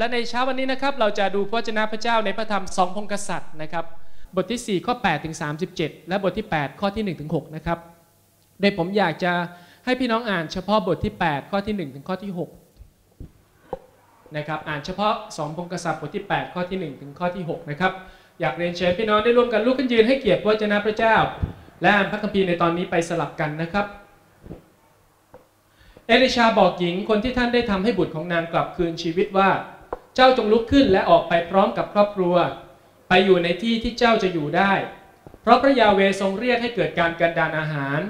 และในเช้าวันนี้นะครับเราจะดูพระวจนะพระเจ้าในพระธรรม2พงศ์กษัตริย์นะครับบทที่4ข้อ8ถึง37และบทที่8ข้อที่1ถึง6นะครับโดยผมอยากจะให้พี่น้องอ่านเฉพาะบทที่8ข้อที่1ถึงข้อที่6นะครับอ่านเฉพาะ2พงศ์กษัตริย์บทที่8ข้อที่1ถึงข้อที่6นะครับอยากเรียนเชิญพี่น้องได้ร่วมกันลุกขึ้นยืนให้เกียรติพระวจนะพระเจ้าและอ่านพระคัมภีร์ในตอนนี้ไปสลับกันนะครับเอลิชาบอกหญิงคนที่ท่านได้ทำให้บุตรของนางกลับคืนชีวิตว่าเจ้าจงลุกขึ้นและออกไปพร้อมกับครอบครัวไปอยู่ในที่ที่เจ้าจะอยู่ได้เพราะพระยาเวทรงเรียกให้เกิดการกันดารอาหาร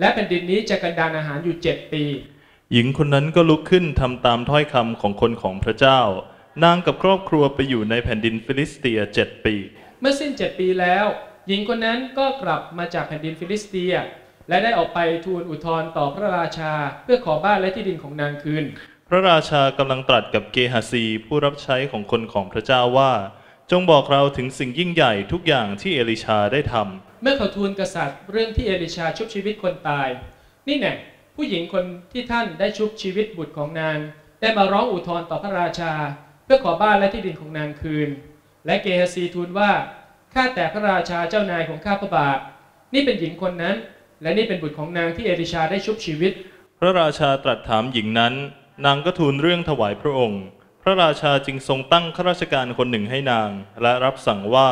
และแผ่นดินนี้จะกันดารอาหารอยู่7ปีหญิงคนนั้นก็ลุกขึ้นทำตามถ้อยคำของคนของพระเจ้านางกับครอบครัวไปอยู่ในแผ่นดินฟิลิสเตีย7ปีเมื่อสิ้น7ปีแล้วหญิงคนนั้นก็กลับมาจากแผ่นดินฟิลิสเตียและได้ออกไปทูลอุทธรณ์ต่อพระราชาเพื่อขอบ้านและที่ดินของนางคืนพระราชากำลังตรัสกับเกหาซีผู้รับใช้ของคนของพระเจ้าว่าจงบอกเราถึงสิ่งยิ่งใหญ่ทุกอย่างที่เอลิชาได้ทำเมื่อเขาทูลกษัตริย์เรื่องที่เอลิชาชุบชีวิตคนตายนี่แน่ผู้หญิงคนที่ท่านได้ชุบชีวิตบุตรของนางได้มาร้องอุทธรณ์ต่อพระราชาเพื่อขอบ้านและที่ดินของนางคืนและเกหาซีทูลว่าข้าแต่พระราชาเจ้านายของข้าพระบาทนี่เป็นหญิงคนนั้นและนี่เป็นบุตรของนางที่เอลิชาได้ชุบชีวิตพระราชาตรัสถามหญิงนั้นนางก็ทูลเรื่องถวายพระองค์พระราชาจึงทรงตั้งข้าราชการคนหนึ่งให้นางและรับสั่งว่า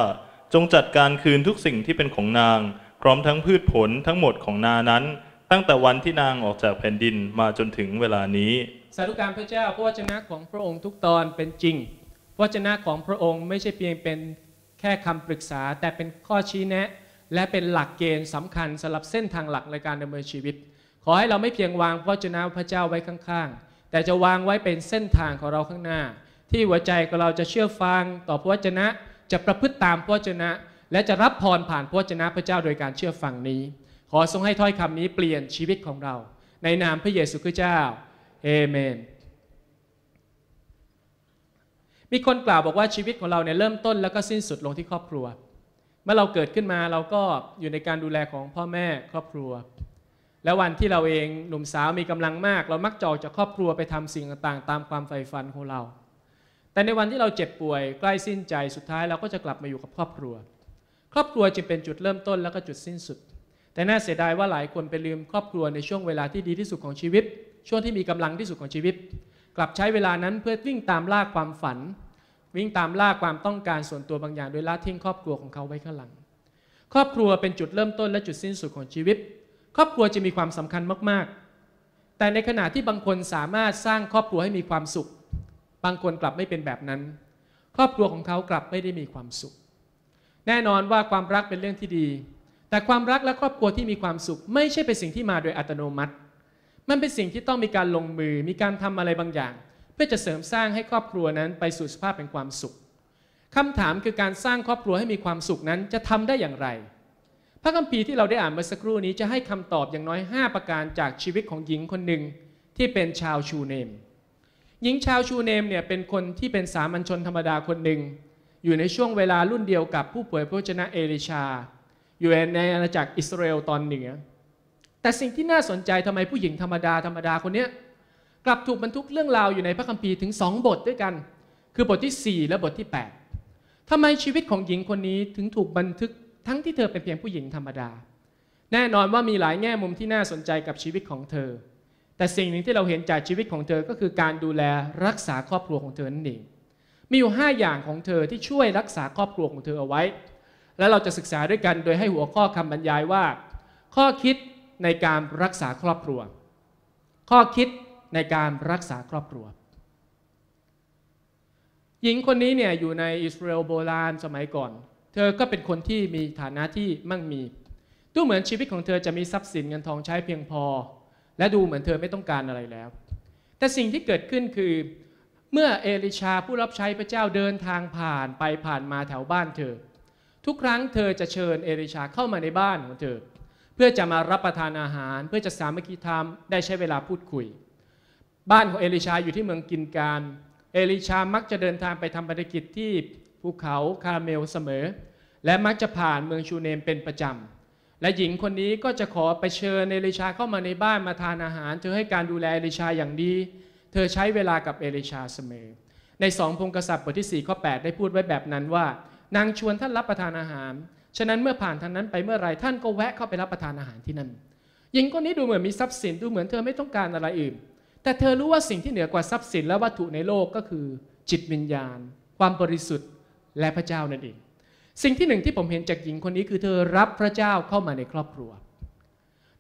จงจัดการคืนทุกสิ่งที่เป็นของนางพร้อมทั้งพืชผลทั้งหมดของนานั้นตั้งแต่วันที่นางออกจากแผ่นดินมาจนถึงเวลานี้สาธุการพระเจ้าพระวจนะของพระองค์ทุกตอนเป็นจริงพระวจนะของพระองค์ไม่ใช่เพียงเป็นแค่คำปรึกษาแต่เป็นข้อชี้แนะและเป็นหลักเกณฑ์สำคัญสำหรับเส้นทางหลักในการดำเนินชีวิตขอให้เราไม่เพียงวางพระวจนะพระเจ้าไว้ข้างๆแต่จะวางไว้เป็นเส้นทางของเราข้างหน้าที่หัวใจของเราจะเชื่อฟังต่อพระวจนะจะประพฤติตามพระวจนะและจะรับพรผ่านพระวจนะพระเจ้าโดยการเชื่อฟังนี้ขอทรงให้ถ้อยคำนี้เปลี่ยนชีวิตของเราในนามพระเยซูคริสต์เจ้าเอเมนมีคนกล่าวบอกว่าชีวิตของเราเนี่ยเริ่มต้นแล้วก็สิ้นสุดลงที่ครอบครัวเมื่อเราเกิดขึ้นมาเราก็อยู่ในการดูแลของพ่อแม่ครอบครัวและวันที่เราเองหนุ่มสาวมีกำลังมากเรามักจะออกจากครอบครัวไปทำสิ่งต่างๆตามความใฝ่ฝันของเราแต่ในวันที่เราเจ็บป่วยใกล้สิ้นใจสุดท้ายเราก็จะกลับมาอยู่กับครอบครัวครอบครัวจึงเป็นจุดเริ่มต้นแล้วก็จุดสิ้นสุดแต่น่าเสียดายว่าหลายคนไปลืมครอบครัวในช่วงเวลาที่ดีที่สุดของชีวิตช่วงที่มีกำลังที่สุดของชีวิตกลับใช้เวลานั้นเพื่อวิ่งตามล่าความฝันวิ่งตามล่าความต้องการส่วนตัวบางอย่างโดยละทิ้งครอบครัวของเขาไว้ข้างหลังครอบครัวเป็นจุดเริ่มต้นและจุดสิ้นสุดของชีวิตครอบครัวจะมีความสำคัญมากๆแต่ในขณะที่บางคนสามารถสร้างครอบครัวให้มีความสุขบางคนกลับไม่เป็นแบบนั้นครอบครัวของเขากลับไม่ได้มีความสุขแน่นอนว่าความรักเป็นเรื่องที่ดีแต่ความรักและครอบครัวที่มีความสุขไม่ใช่เป็นสิ่งที่มาโดยอัตโนมัติมันเป็นสิ่งที่ต้องมีการลงมือมีการทำอะไรบางอย่างเพื่อจะเสริมสร้างให้ครอบครัวนั้นไปสู่สภาพเป็นความสุขคำถามคือการสร้างครอบครัวให้มีความสุขนั้นจะทำได้อย่างไรพระคัมภีร์ที่เราได้อ่านเมื่อสักครู่นี้จะให้คำตอบอย่างน้อย5ประการจากชีวิตของหญิงคนหนึ่งที่เป็นชาวชูเนมหญิงชาวชูเนมเนี่ยเป็นคนที่เป็นสามัญชนธรรมดาคนหนึ่งอยู่ในช่วงเวลารุ่นเดียวกับผู้เผยพระวจนะเอลิชาอยู่ในอาณาจักรอิสราเอลตอนเหนือแต่สิ่งที่น่าสนใจทำไมผู้หญิงธรรมดาคนนี้กลับถูกบรรทุกเรื่องราวอยู่ในพระคัมภีร์ถึง2บทด้วยกันคือบทที่4และบทที่8ทำไมชีวิตของหญิงคนนี้ถึงถูกบันทึกทั้งที่เธอเป็นเพียงผู้หญิงธรรมดาแน่นอนว่ามีหลายแง่มุมที่น่าสนใจกับชีวิตของเธอแต่สิ่งหนึ่งที่เราเห็นจากชีวิตของเธอก็คือการดูแลรักษาครอบครัวของเธอนั่นเองมีอยู่5อย่างของเธอที่ช่วยรักษาครอบครัวของเธอเอาไว้และเราจะศึกษาด้วยกันโดยให้หัวข้อคำบรรยายว่าข้อคิดในการรักษาครอบครัวข้อคิดในการรักษาครอบครัวหญิงคนนี้เนี่ยอยู่ในอิสราเอลโบราณสมัยก่อนเธอก็เป็นคนที่มีฐานะที่มั่งมีดูเหมือนชีวิตของเธอจะมีทรัพย์สินเงินทองใช้เพียงพอและดูเหมือนเธอไม่ต้องการอะไรแล้วแต่สิ่งที่เกิดขึ้นคือเมื่อเอลิชาผู้รับใช้พระเจ้าเดินทางผ่านมาแถวบ้านเธอทุกครั้งเธอจะเชิญเอลิชาเข้ามาในบ้านของเธอเพื่อจะมารับประทานอาหารเพื่อจะสามัคคีธรรมได้ใช้เวลาพูดคุยบ้านของเอลิชาอยู่ที่เมืองกินการเอลิชามักจะเดินทางไปทำภารกิจที่ภูเขาคาราเมลเสมอและมักจะผ่านเมืองชูเนมเป็นประจำและหญิงคนนี้ก็จะขอไปเชิญเอลิชาเข้ามาในบ้านมาทานอาหารเธอให้การดูแลเอลิชาอย่างดีเธอใช้เวลากับเอลิชาเสมอ ใน2พงศ์กษัตริย์บทที่4ข้อ8ได้พูดไว้แบบนั้นว่านางชวนท่านรับประทานอาหารฉะนั้นเมื่อผ่านทางนั้นไปเมื่อไรท่านก็แวะเข้าไปรับประทานอาหารที่นั่นหญิงคนนี้ดูเหมือนมีทรัพย์สินดูเหมือนเธอไม่ต้องการอะไรอื่นแต่เธอรู้ว่าสิ่งที่เหนือกว่าทรัพย์สินและวัตถุในโลกก็คือจิตวิญญาณความบริสุทธิ์และพระเจ้านั่นเองสิ่งที่หนึ่งที่ผมเห็นจากหญิงคนนี้คือเธอรับพระเจ้าเข้ามาในครอบครัว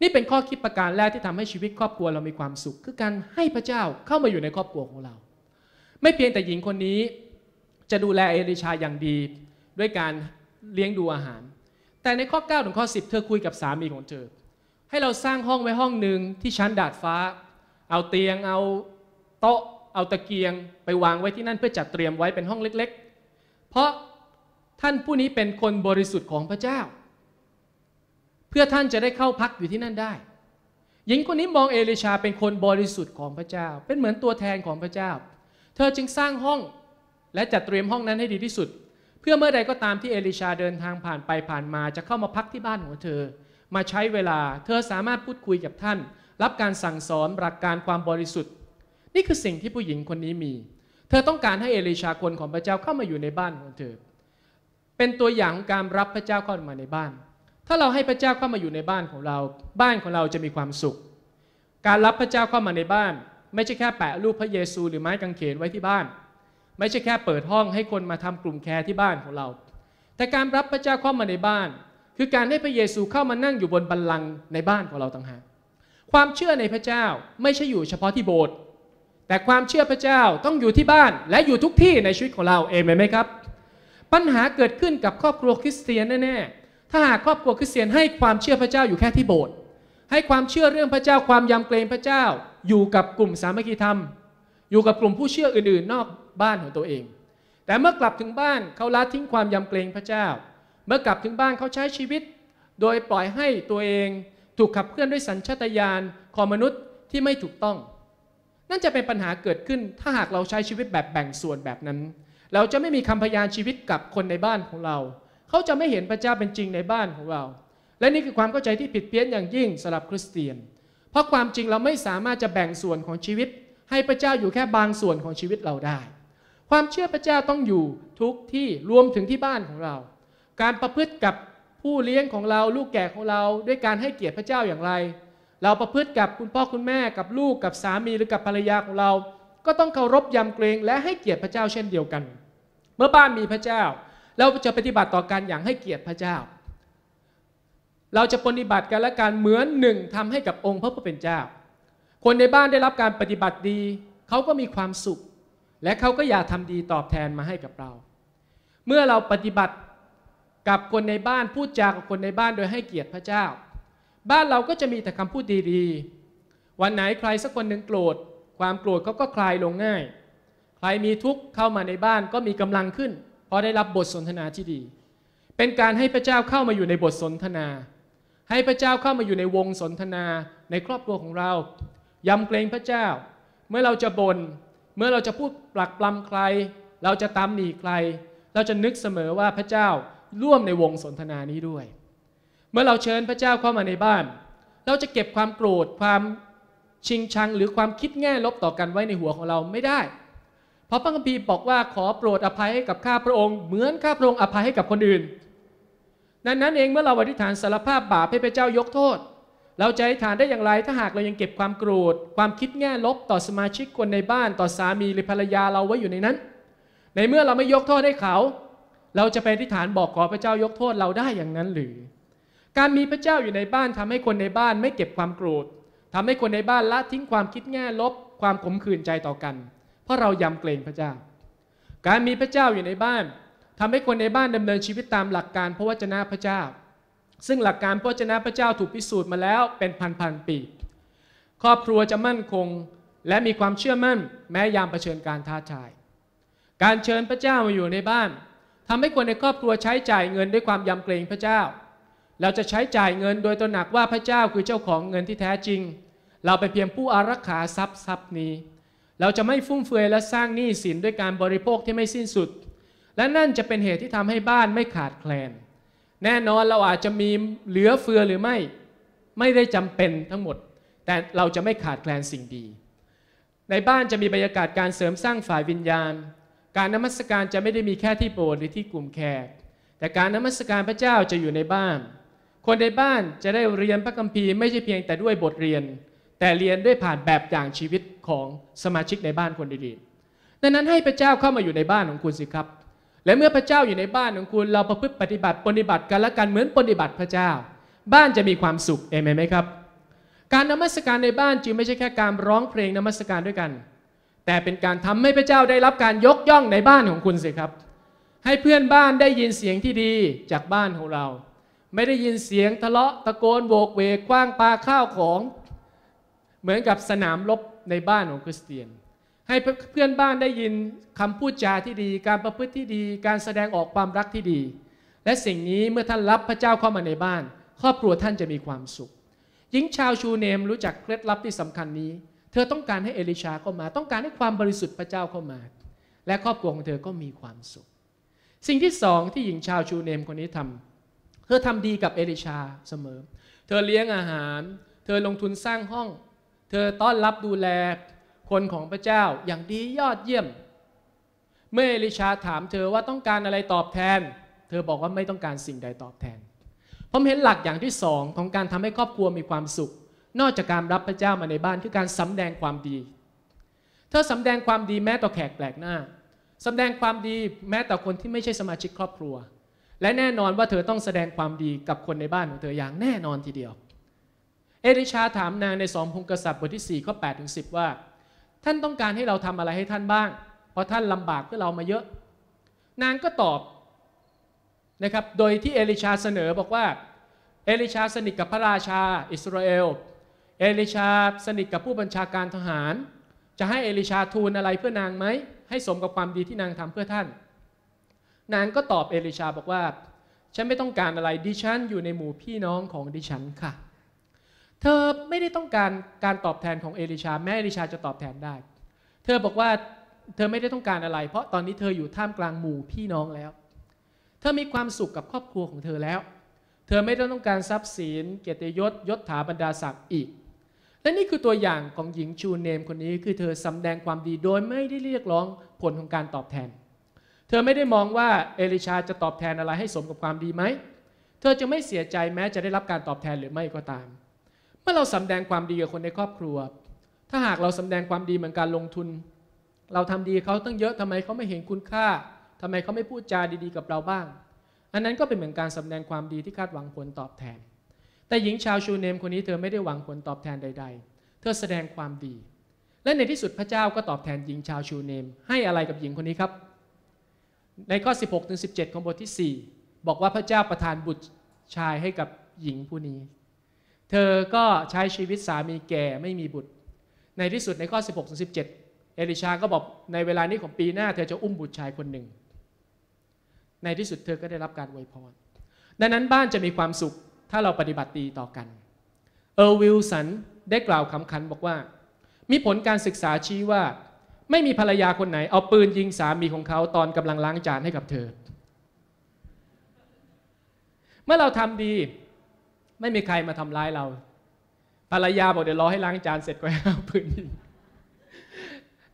นี่เป็นข้อคิดประการแรกที่ทำให้ชีวิตครอบครัวเรามีความสุขคือการให้พระเจ้าเข้ามาอยู่ในครอบครัวของเราไม่เพียงแต่หญิงคนนี้จะดูแลเอลิชาอย่างดีด้วยการเลี้ยงดูอาหารแต่ในข้อ9ถึงข้อ10เธอคุยกับสามีของเธอให้เราสร้างห้องไว้ห้องหนึ่งที่ชั้นดาดฟ้าเอาเตียงเอาโต๊ะเอาตะเกียงไปวางไว้ที่นั่นเพื่อจัดเตรียมไว้เป็นห้องเล็กๆเพราะท่านผู้นี้เป็นคนบริสุทธิ์ของพระเจ้าเพื่อท่านจะได้เข้าพักอยู่ที่นั่นได้หญิงคนนี้มองเอลิชาเป็นคนบริสุทธิ์ของพระเจ้าเป็นเหมือนตัวแทนของพระเจ้าเธอจึงสร้างห้องและจัดเตรียมห้องนั้นให้ดีที่สุดเพื่อเมื่อใดก็ตามที่เอลิชาเดินทางผ่านไปผ่านมาจะเข้ามาพักที่บ้านของเธอมาใช้เวลาเธอสามารถพูดคุยกับท่านรับการสั่งสอนหลักการความบริสุทธิ์นี่คือสิ่งที่ผู้หญิงคนนี้มีเธอต้องการให้เอลิชาคนของพระเจ้าเข้ามาอยู่ในบ้านของเธอเป็นตัวอย่างของการรับพระเจ้าเข้ามาในบ้านถ้าเราให้พระเจ้าเข้ามาอยู่ในบ้านของเราบ้านของเราจะมีความสุขการรับพระเจ้าเข้ามาในบ้านไม่ใช่แค่แปะรูปพระเยซูหรือไม้กางเขนไว้ที่บ้านไม่ใช่แค่เปิดห้องให้คนมาทำกลุ่มแคร์ที่บ้านของเราแต่การรับพระเจ้าเข้ามาในบ้านคือการให้พระเยซูเข้ามานั่งอยู่บนบัลลังก์ในบ้านของเราต่างหากความเชื่อในพระเจ้าไม่ใช่อยู่เฉพาะที่โบสถ์แต่ความเชื่อพระเจ้าต้องอยู่ที่บ้านและอยู่ทุกที่ในชีวิตของเราเองไหมครับปัญหาเกิดขึ้นกับครอบครัวคริสเตียนแน่ๆถ้าหากครอบครัวคริสเตียนให้ความเชื่อพระเจ้าอยู่แค่ที่โบสถ์ให้ความเชื่อเรื่องพระเจ้าความยำเกรงพระเจ้าอยู่กับกลุ่มสามัคคีธรรมอยู่กับกลุ่มผู้เชื่ออื่นๆนอกบ้านของตัวเองแต่เมื่อกลับถึงบ้านเขาละทิ้งความยำเกรงพระเจ้าเมื่อกลับถึงบ้านเขาใช้ชีวิตโดยปล่อยให้ตัวเองถูกขับเคลื่อนด้วยสัญชาตญาณของมนุษย์ที่ไม่ถูกต้องนั่นจะเป็นปัญหาเกิดขึ้นถ้าหากเราใช้ชีวิตแบบแบ่งส่วนแบบนั้นเราจะไม่มีคำพยานชีวิตกับคนในบ้านของเราเขาจะไม่เห็นพระเจ้าเป็นจริงในบ้านของเราและนี่คือความเข้าใจที่ผิดเพี้ยนอย่างยิ่งสำหรับคริสเตียนเพราะความจริงเราไม่สามารถจะแบ่งส่วนของชีวิตให้พระเจ้าอยู่แค่บางส่วนของชีวิตเราได้ความเชื่อพระเจ้าต้องอยู่ทุกที่รวมถึงที่บ้านของเราการประพฤติกับผู้เลี้ยงของเราลูกแก่ของเราด้วยการให้เกียรติพระเจ้าอย่างไรเราประพฤติกับคุณพ่อคุณแม่กับลูกกับสามีหรือกับภรรยาของเราก็ต้องเคารพยำเกรงและให้เกียรติพระเจ้าเช่นเดียวกันเมื่อบ้านมีพระเจ้าเราจะปฏิบัติต่อกันอย่างให้เกียรติพระเจ้าเราจะปฏิบัติกันและการเหมือนหนึ่งทำให้กับองค์พระผู้เป็นเจ้าคนในบ้านได้รับการปฏิบัติดีเขาก็มีความสุขและเขาก็อยากทำดีตอบแทนมาให้กับเราเมื่อเราปฏิบัติกับคนในบ้านพูดจากับคนในบ้านโดยให้เกียรติพระเจ้าบ้านเราก็จะมีแต่คำพูดดีๆวันไหนใครสักคนหนึ่งโกรธความโกรธเขาก็คลายลงง่ายใครมีทุกข์เข้ามาในบ้านก็มีกำลังขึ้นเพราะได้รับบทสนทนาที่ดีเป็นการให้พระเจ้าเข้ามาอยู่ในบทสนทนาให้พระเจ้าเข้ามาอยู่ในวงสนทนาในครอบครัวของเรายำเกรงพระเจ้าเมื่อเราจะบ่นเมื่อเราจะพูดปลักปลำใครเราจะตำหนิใครเราจะนึกเสมอว่าพระเจ้าร่วมในวงสนทนานี้ด้วยเมื่อเราเชิญพระเจ้าเข้ามาในบ้านเราจะเก็บความโกรธความชิงชังหรือความคิดแง่ลบต่อกันไว้ในหัวของเราไม่ได้เพราะพระคัมภีร์บอกว่าขอโปรดอภัยให้กับข้าพระองค์เหมือนข้าพระองค์อภัยให้กับคนอื่นนั้นเองเมื่อเราอธิษฐานสารภาพบาปให้พระเจ้ายกโทษเราจะอธิษฐานได้อย่างไรถ้าหากเรายังเก็บความโกรธความคิดแง่ลบต่อสมาชิกคนในบ้านต่อสามีหรือภรรยาเราไว้อยู่ในนั้นในเมื่อเราไม่ยกโทษให้เขาเราจะไปอธิษฐานบอกขอพระเจ้ายกโทษเราได้อย่างนั้นหรือการมีพระเจ้าอยู่ในบ้านทำให้คนในบ้านไม่เก็บความโกรธทำให้คนในบ้านละทิ้งความคิดแง่ลบความขมขื่นใจต่อกันเพราะเรายำเกรงพระเจ้าการมีพระเจ้าอยู่ในบ้านทำให้คนในบ้านดำเนินชีวิตตามหลักการพระวจนะพระเจ้าซึ่งหลักการพระวจนะพระเจ้าถูกพิสูจน์มาแล้วเป็นพันๆปีครอบครัวจะมั่นคงและมีความเชื่อมั่นแม้ยามเผชิญการท้าทายการเชิญพระเจ้ามาอยู่ในบ้านทำให้คนในครอบครัวใช้จ่ายเงินด้วยความยำเกรงพระเจ้าเราจะใช้จ่ายเงินโดยตระหนักว่าพระเจ้าคือเจ้าของเงินที่แท้จริงเราเป็นเพียงผู้อารักขาทรัพย์นี้เราจะไม่ฟุ่มเฟือยและสร้างหนี้สินด้วยการบริโภคที่ไม่สิ้นสุดและนั่นจะเป็นเหตุที่ทำให้บ้านไม่ขาดแคลนแน่นอนเราอาจจะมีเหลือเฟือหรือไม่ได้จำเป็นทั้งหมดแต่เราจะไม่ขาดแคลนสิ่งดีในบ้านจะมีบรรยากาศการเสริมสร้างฝ่ายวิญญาณ การนมัสการจะไม่ได้มีแค่ที่โบสถ์หรือที่กลุ่มแขกแต่การนมัสการพระเจ้าจะอยู่ในบ้านคนในบ้านจะได้เรียนพระคัมภีร์ไม่ใช่เพียงแต่ด้วยบทเรียนแต่เรียนด้วยผ่านแบบอย่างชีวิตของสมาชิกในบ้านคนดีๆดังนั้นให้พระเจ้าเข้ามาอยู่ในบ้านของคุณสิครับและเมื่อพระเจ้าอยู่ในบ้านของคุณเราประพฤติปฏิบัติกันและกันเหมือนปฏิบัติพระเจ้าบ้านจะมีความสุขเอเมนไหมครับการนมัสการในบ้านจึงไม่ใช่แค่การร้องเพลงนมัสการด้วยกันแต่เป็นการทำให้พระเจ้าได้รับการยกย่องในบ้านของคุณสิครับให้เพื่อนบ้านได้ยินเสียงที่ดีจากบ้านของเราไม่ได้ยินเสียงทะเลาะตะโกนโวกเวกคว้างปาข้าวของเหมือนกับสนามรบในบ้านของคริสเตียนให้เพื่อนบ้านได้ยินคำพูดจาที่ดีการประพฤติที่ดีการแสดงออกความรักที่ดีและสิ่งนี้เมื่อท่านรับพระเจ้าเข้ามาในบ้านครอบครัวท่านจะมีความสุขหญิงชาวชูเนมรู้จักเคล็ดลับที่สำคัญนี้เธอต้องการให้เอลิชาเข้ามาต้องการให้ความบริสุทธิ์พระเจ้าเข้ามาและครอบครัวของเธอก็มีความสุขสิ่งที่สองที่หญิงชาวชูเนมคนนี้ทำเธอทำดีกับเอลิชาเสมอเธอเลี้ยงอาหารเธอลงทุนสร้างห้องเธอต้อนรับดูแลคนของพระเจ้าอย่างดียอดเยี่ยมเมื่อเอลิชาถามเธอว่าต้องการอะไรตอบแทนเธอบอกว่าไม่ต้องการสิ่งใดตอบแทนผมเห็นหลักอย่างที่สองของการทำให้ครอบครัวมีความสุขนอกจากการรับพระเจ้ามาในบ้านคือการสำแดงความดีเธอสำแดงความดีแม้ต่อแขกแปลกหน้าสำแดงความดีแม้ต่อคนที่ไม่ใช่สมาชิกครอบครัวและแน่นอนว่าเธอต้องแสดงความดีกับคนในบ้านของเธออย่างแน่นอนทีเดียวเอลิชาถามนางใน2พงศ์กษัตริย์บทที่4ข้อ8ถึง10ว่าท่านต้องการให้เราทำอะไรให้ท่านบ้างเพราะท่านลำบากเพื่อเรามาเยอะนางก็ตอบนะครับโดยที่เอลิชาเสนอบอกว่าเอลิชาสนิทกับพระราชาอิสราเอลเอลิชาสนิทกับผู้บัญชาการทหารจะให้เอลิชาทูลอะไรเพื่อนางไหมให้สมกับความดีที่นางทำเพื่อท่านนางก็ตอบเอลิชาบอกว่าฉันไม่ต้องการอะไรดิฉันอยู่ในหมู่พี่น้องของดิฉันค่ะเธอไม่ได้ต้องการการตอบแทนของเอลิชาแม้เอลิชาจะตอบแทนได้เธอบอกว่าเธอไม่ได้ต้องการอะไรเพราะตอนนี้เธออยู่ท่ามกลางหมู่พี่น้องแล้วเธอมีความสุขกับครอบครัวของเธอแล้วเธอไม่ต้องการทรัพย์สินเกียรติยศยศถาบรรดาศักดิ์อีกและนี่คือตัวอย่างของหญิงชูเนมคนนี้คือเธอสำแดงความดีโดยไม่ได้เรียกร้องผลของการตอบแทนเธอไม่ได้มองว่าเอลิชาจะตอบแทนอะไรให้สมกับความดีไหมเธอจะไม่เสียใจแม้จะได้รับการตอบแทนหรือไม่ก็ตามเมื่อเราสำแดงความดีกับคนในครอบครัวถ้าหากเราสำแดงความดีเหมือนการลงทุนเราทำดีเขาตั้งเยอะทำไมเขาไม่เห็นคุณค่าทำไมเขาไม่พูดจาดีๆกับเราบ้างอันนั้นก็เป็นเหมือนการสำแดงความดีที่คาดหวังผลตอบแทนแต่หญิงชาวชูเนมคนนี้เธอไม่ได้หวังผลตอบแทนใดๆเธอแสดงความดีและในที่สุดพระเจ้าก็ตอบแทนหญิงชาวชูเนมให้อะไรกับหญิงคนนี้ครับในข้อ 16-17 ของบทที่4บอกว่าพระเจ้าประทานบุตรชายให้กับหญิงผู้นี้เธอก็ใช้ชีวิตสามีแก่ไม่มีบุตรในที่สุดในข้อ 16-17 เอลิชาก็บอกในเวลานี้ของปีหน้าเธอจะอุ้มบุตรชายคนหนึ่งในที่สุดเธอก็ได้รับการอวยพรดังนั้นบ้านจะมีความสุขถ้าเราปฏิบัติดีต่อกันเออร์วิลสันได้กล่าวคำขันบอกว่ามีผลการศึกษาชี้ว่าไม่มีภรรยาคนไหนเอาปืนยิงสามีของเขาตอนกำลังล้างจานให้กับเธอเมื่อเราทำดีไม่มีใครมาทำร้ายเราภรรยาบอกเดี๋ยวรอให้ล้างจานเสร็จก่อนเอาปืนยิง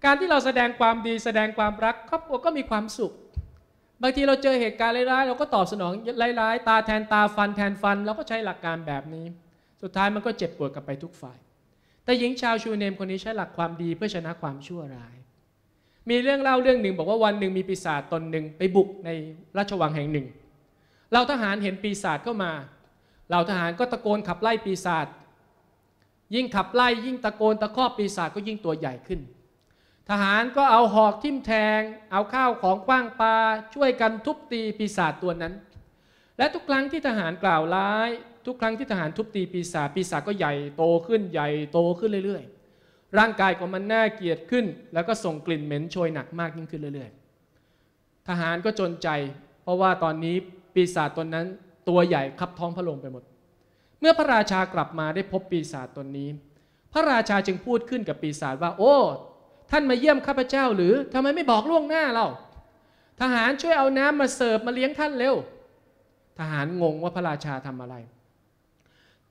การที่เราแสดงความดีแสดงความรักครอบครัวก็มีความสุขบางทีเราเจอเหตุการณ์ร้ายๆเราก็ตอบสนองร้ายๆตาแทนตาฟันแทนฟันเราก็ใช้หลักการแบบนี้สุดท้ายมันก็เจ็บปวดกลับไปทุกฝ่ายแต่หญิงชาวชูเนมคนนี้ใช้หลักความดีเพื่อชนะความชั่วร้ายมีเรื่องเล่าเรื่องหนึ่งบอกว่าวันหนึ่งมีปีศาจตนหนึ่งไปบุกในราชวังแห่งหนึ่งเหล่าทหารเห็นปีศาจเข้ามาเหล่าทหารก็ตะโกนขับไล่ปีศาจยิ่งขับไล่ยิ่งตะโกนตะคอกปีศาจก็ยิ่งตัวใหญ่ขึ้นทหารก็เอาหอกทิ่มแทงเอาข้าวของขว้างปาช่วยกันทุบตีปีศาจตัวนั้นและทุกครั้งที่ทหารกล่าวร้ายทุกครั้งที่ทหารทุบตีปีศาจปีศาจก็ใหญ่โตขึ้นใหญ่โตขึ้นเรื่อยๆร่างกายของมันน่าเกลียดขึ้นแล้วก็ส่งกลิ่นเหม็นโชยหนักมากยิ่งขึ้นเรื่อยๆทหารก็จนใจเพราะว่าตอนนี้ปีศาจตัวนั้นตัวใหญ่คับท้องพระโรงไปหมดเมื่อพระราชากลับมาได้พบปีศาจตัวนี้พระราชาจึงพูดขึ้นกับปีศาจว่าโอ้ท่านมาเยี่ยมข้าพเจ้าหรือทำไมไม่บอกล่วงหน้าเราทหารช่วยเอาน้ำมาเสิร์ฟมาเลี้ยงท่านเร็วทหารงงว่าพระราชาทำอะไร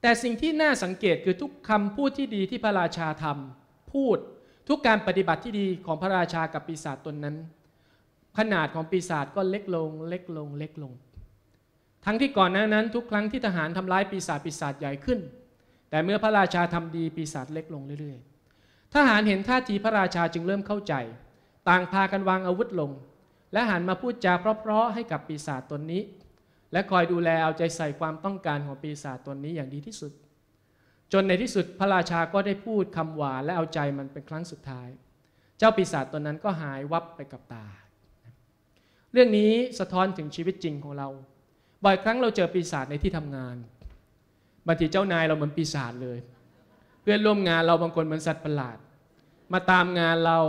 แต่สิ่งที่น่าสังเกตคือทุกคำพูดที่ดีที่พระราชาทำพูดทุกการปฏิบัติที่ดีของพระราชากับปีศาจตนนั้น ขนาดของปีศาจก็เล็กลงเล็กลงเล็กลงทั้งที่ก่อนหน้านั้นทุกครั้งที่ทหารทำร้ายปีศาจปีศาจใหญ่ขึ้นแต่เมื่อพระราชาทำดีปีศาจเล็กลงเรื่อยๆทหารเห็นท่าทีพระราชาจึงเริ่มเข้าใจต่างพากันวางอาวุธลงและหันมาพูดจาเพราะๆให้กับปีศาจตนนี้และคอยดูแลเอาใจใส่ความต้องการของปีศาจตนนี้อย่างดีที่สุดจนในที่สุดพระราชาก็ได้พูดคำหวานและเอาใจมันเป็นครั้งสุดท้ายเจ้าปีศาจตนนั้นก็หายวับไปกับตาเรื่องนี้สะท้อนถึงชีวิตจริงของเราบ่อยครั้งเราเจอปีศาจในที่ทำงานบางทีเจ้านายเราเหมือนปีศาจเลยเพื่อนร่วมงานเราบางคนเหมือนสัตว์ประหลาดมาตามงานเรา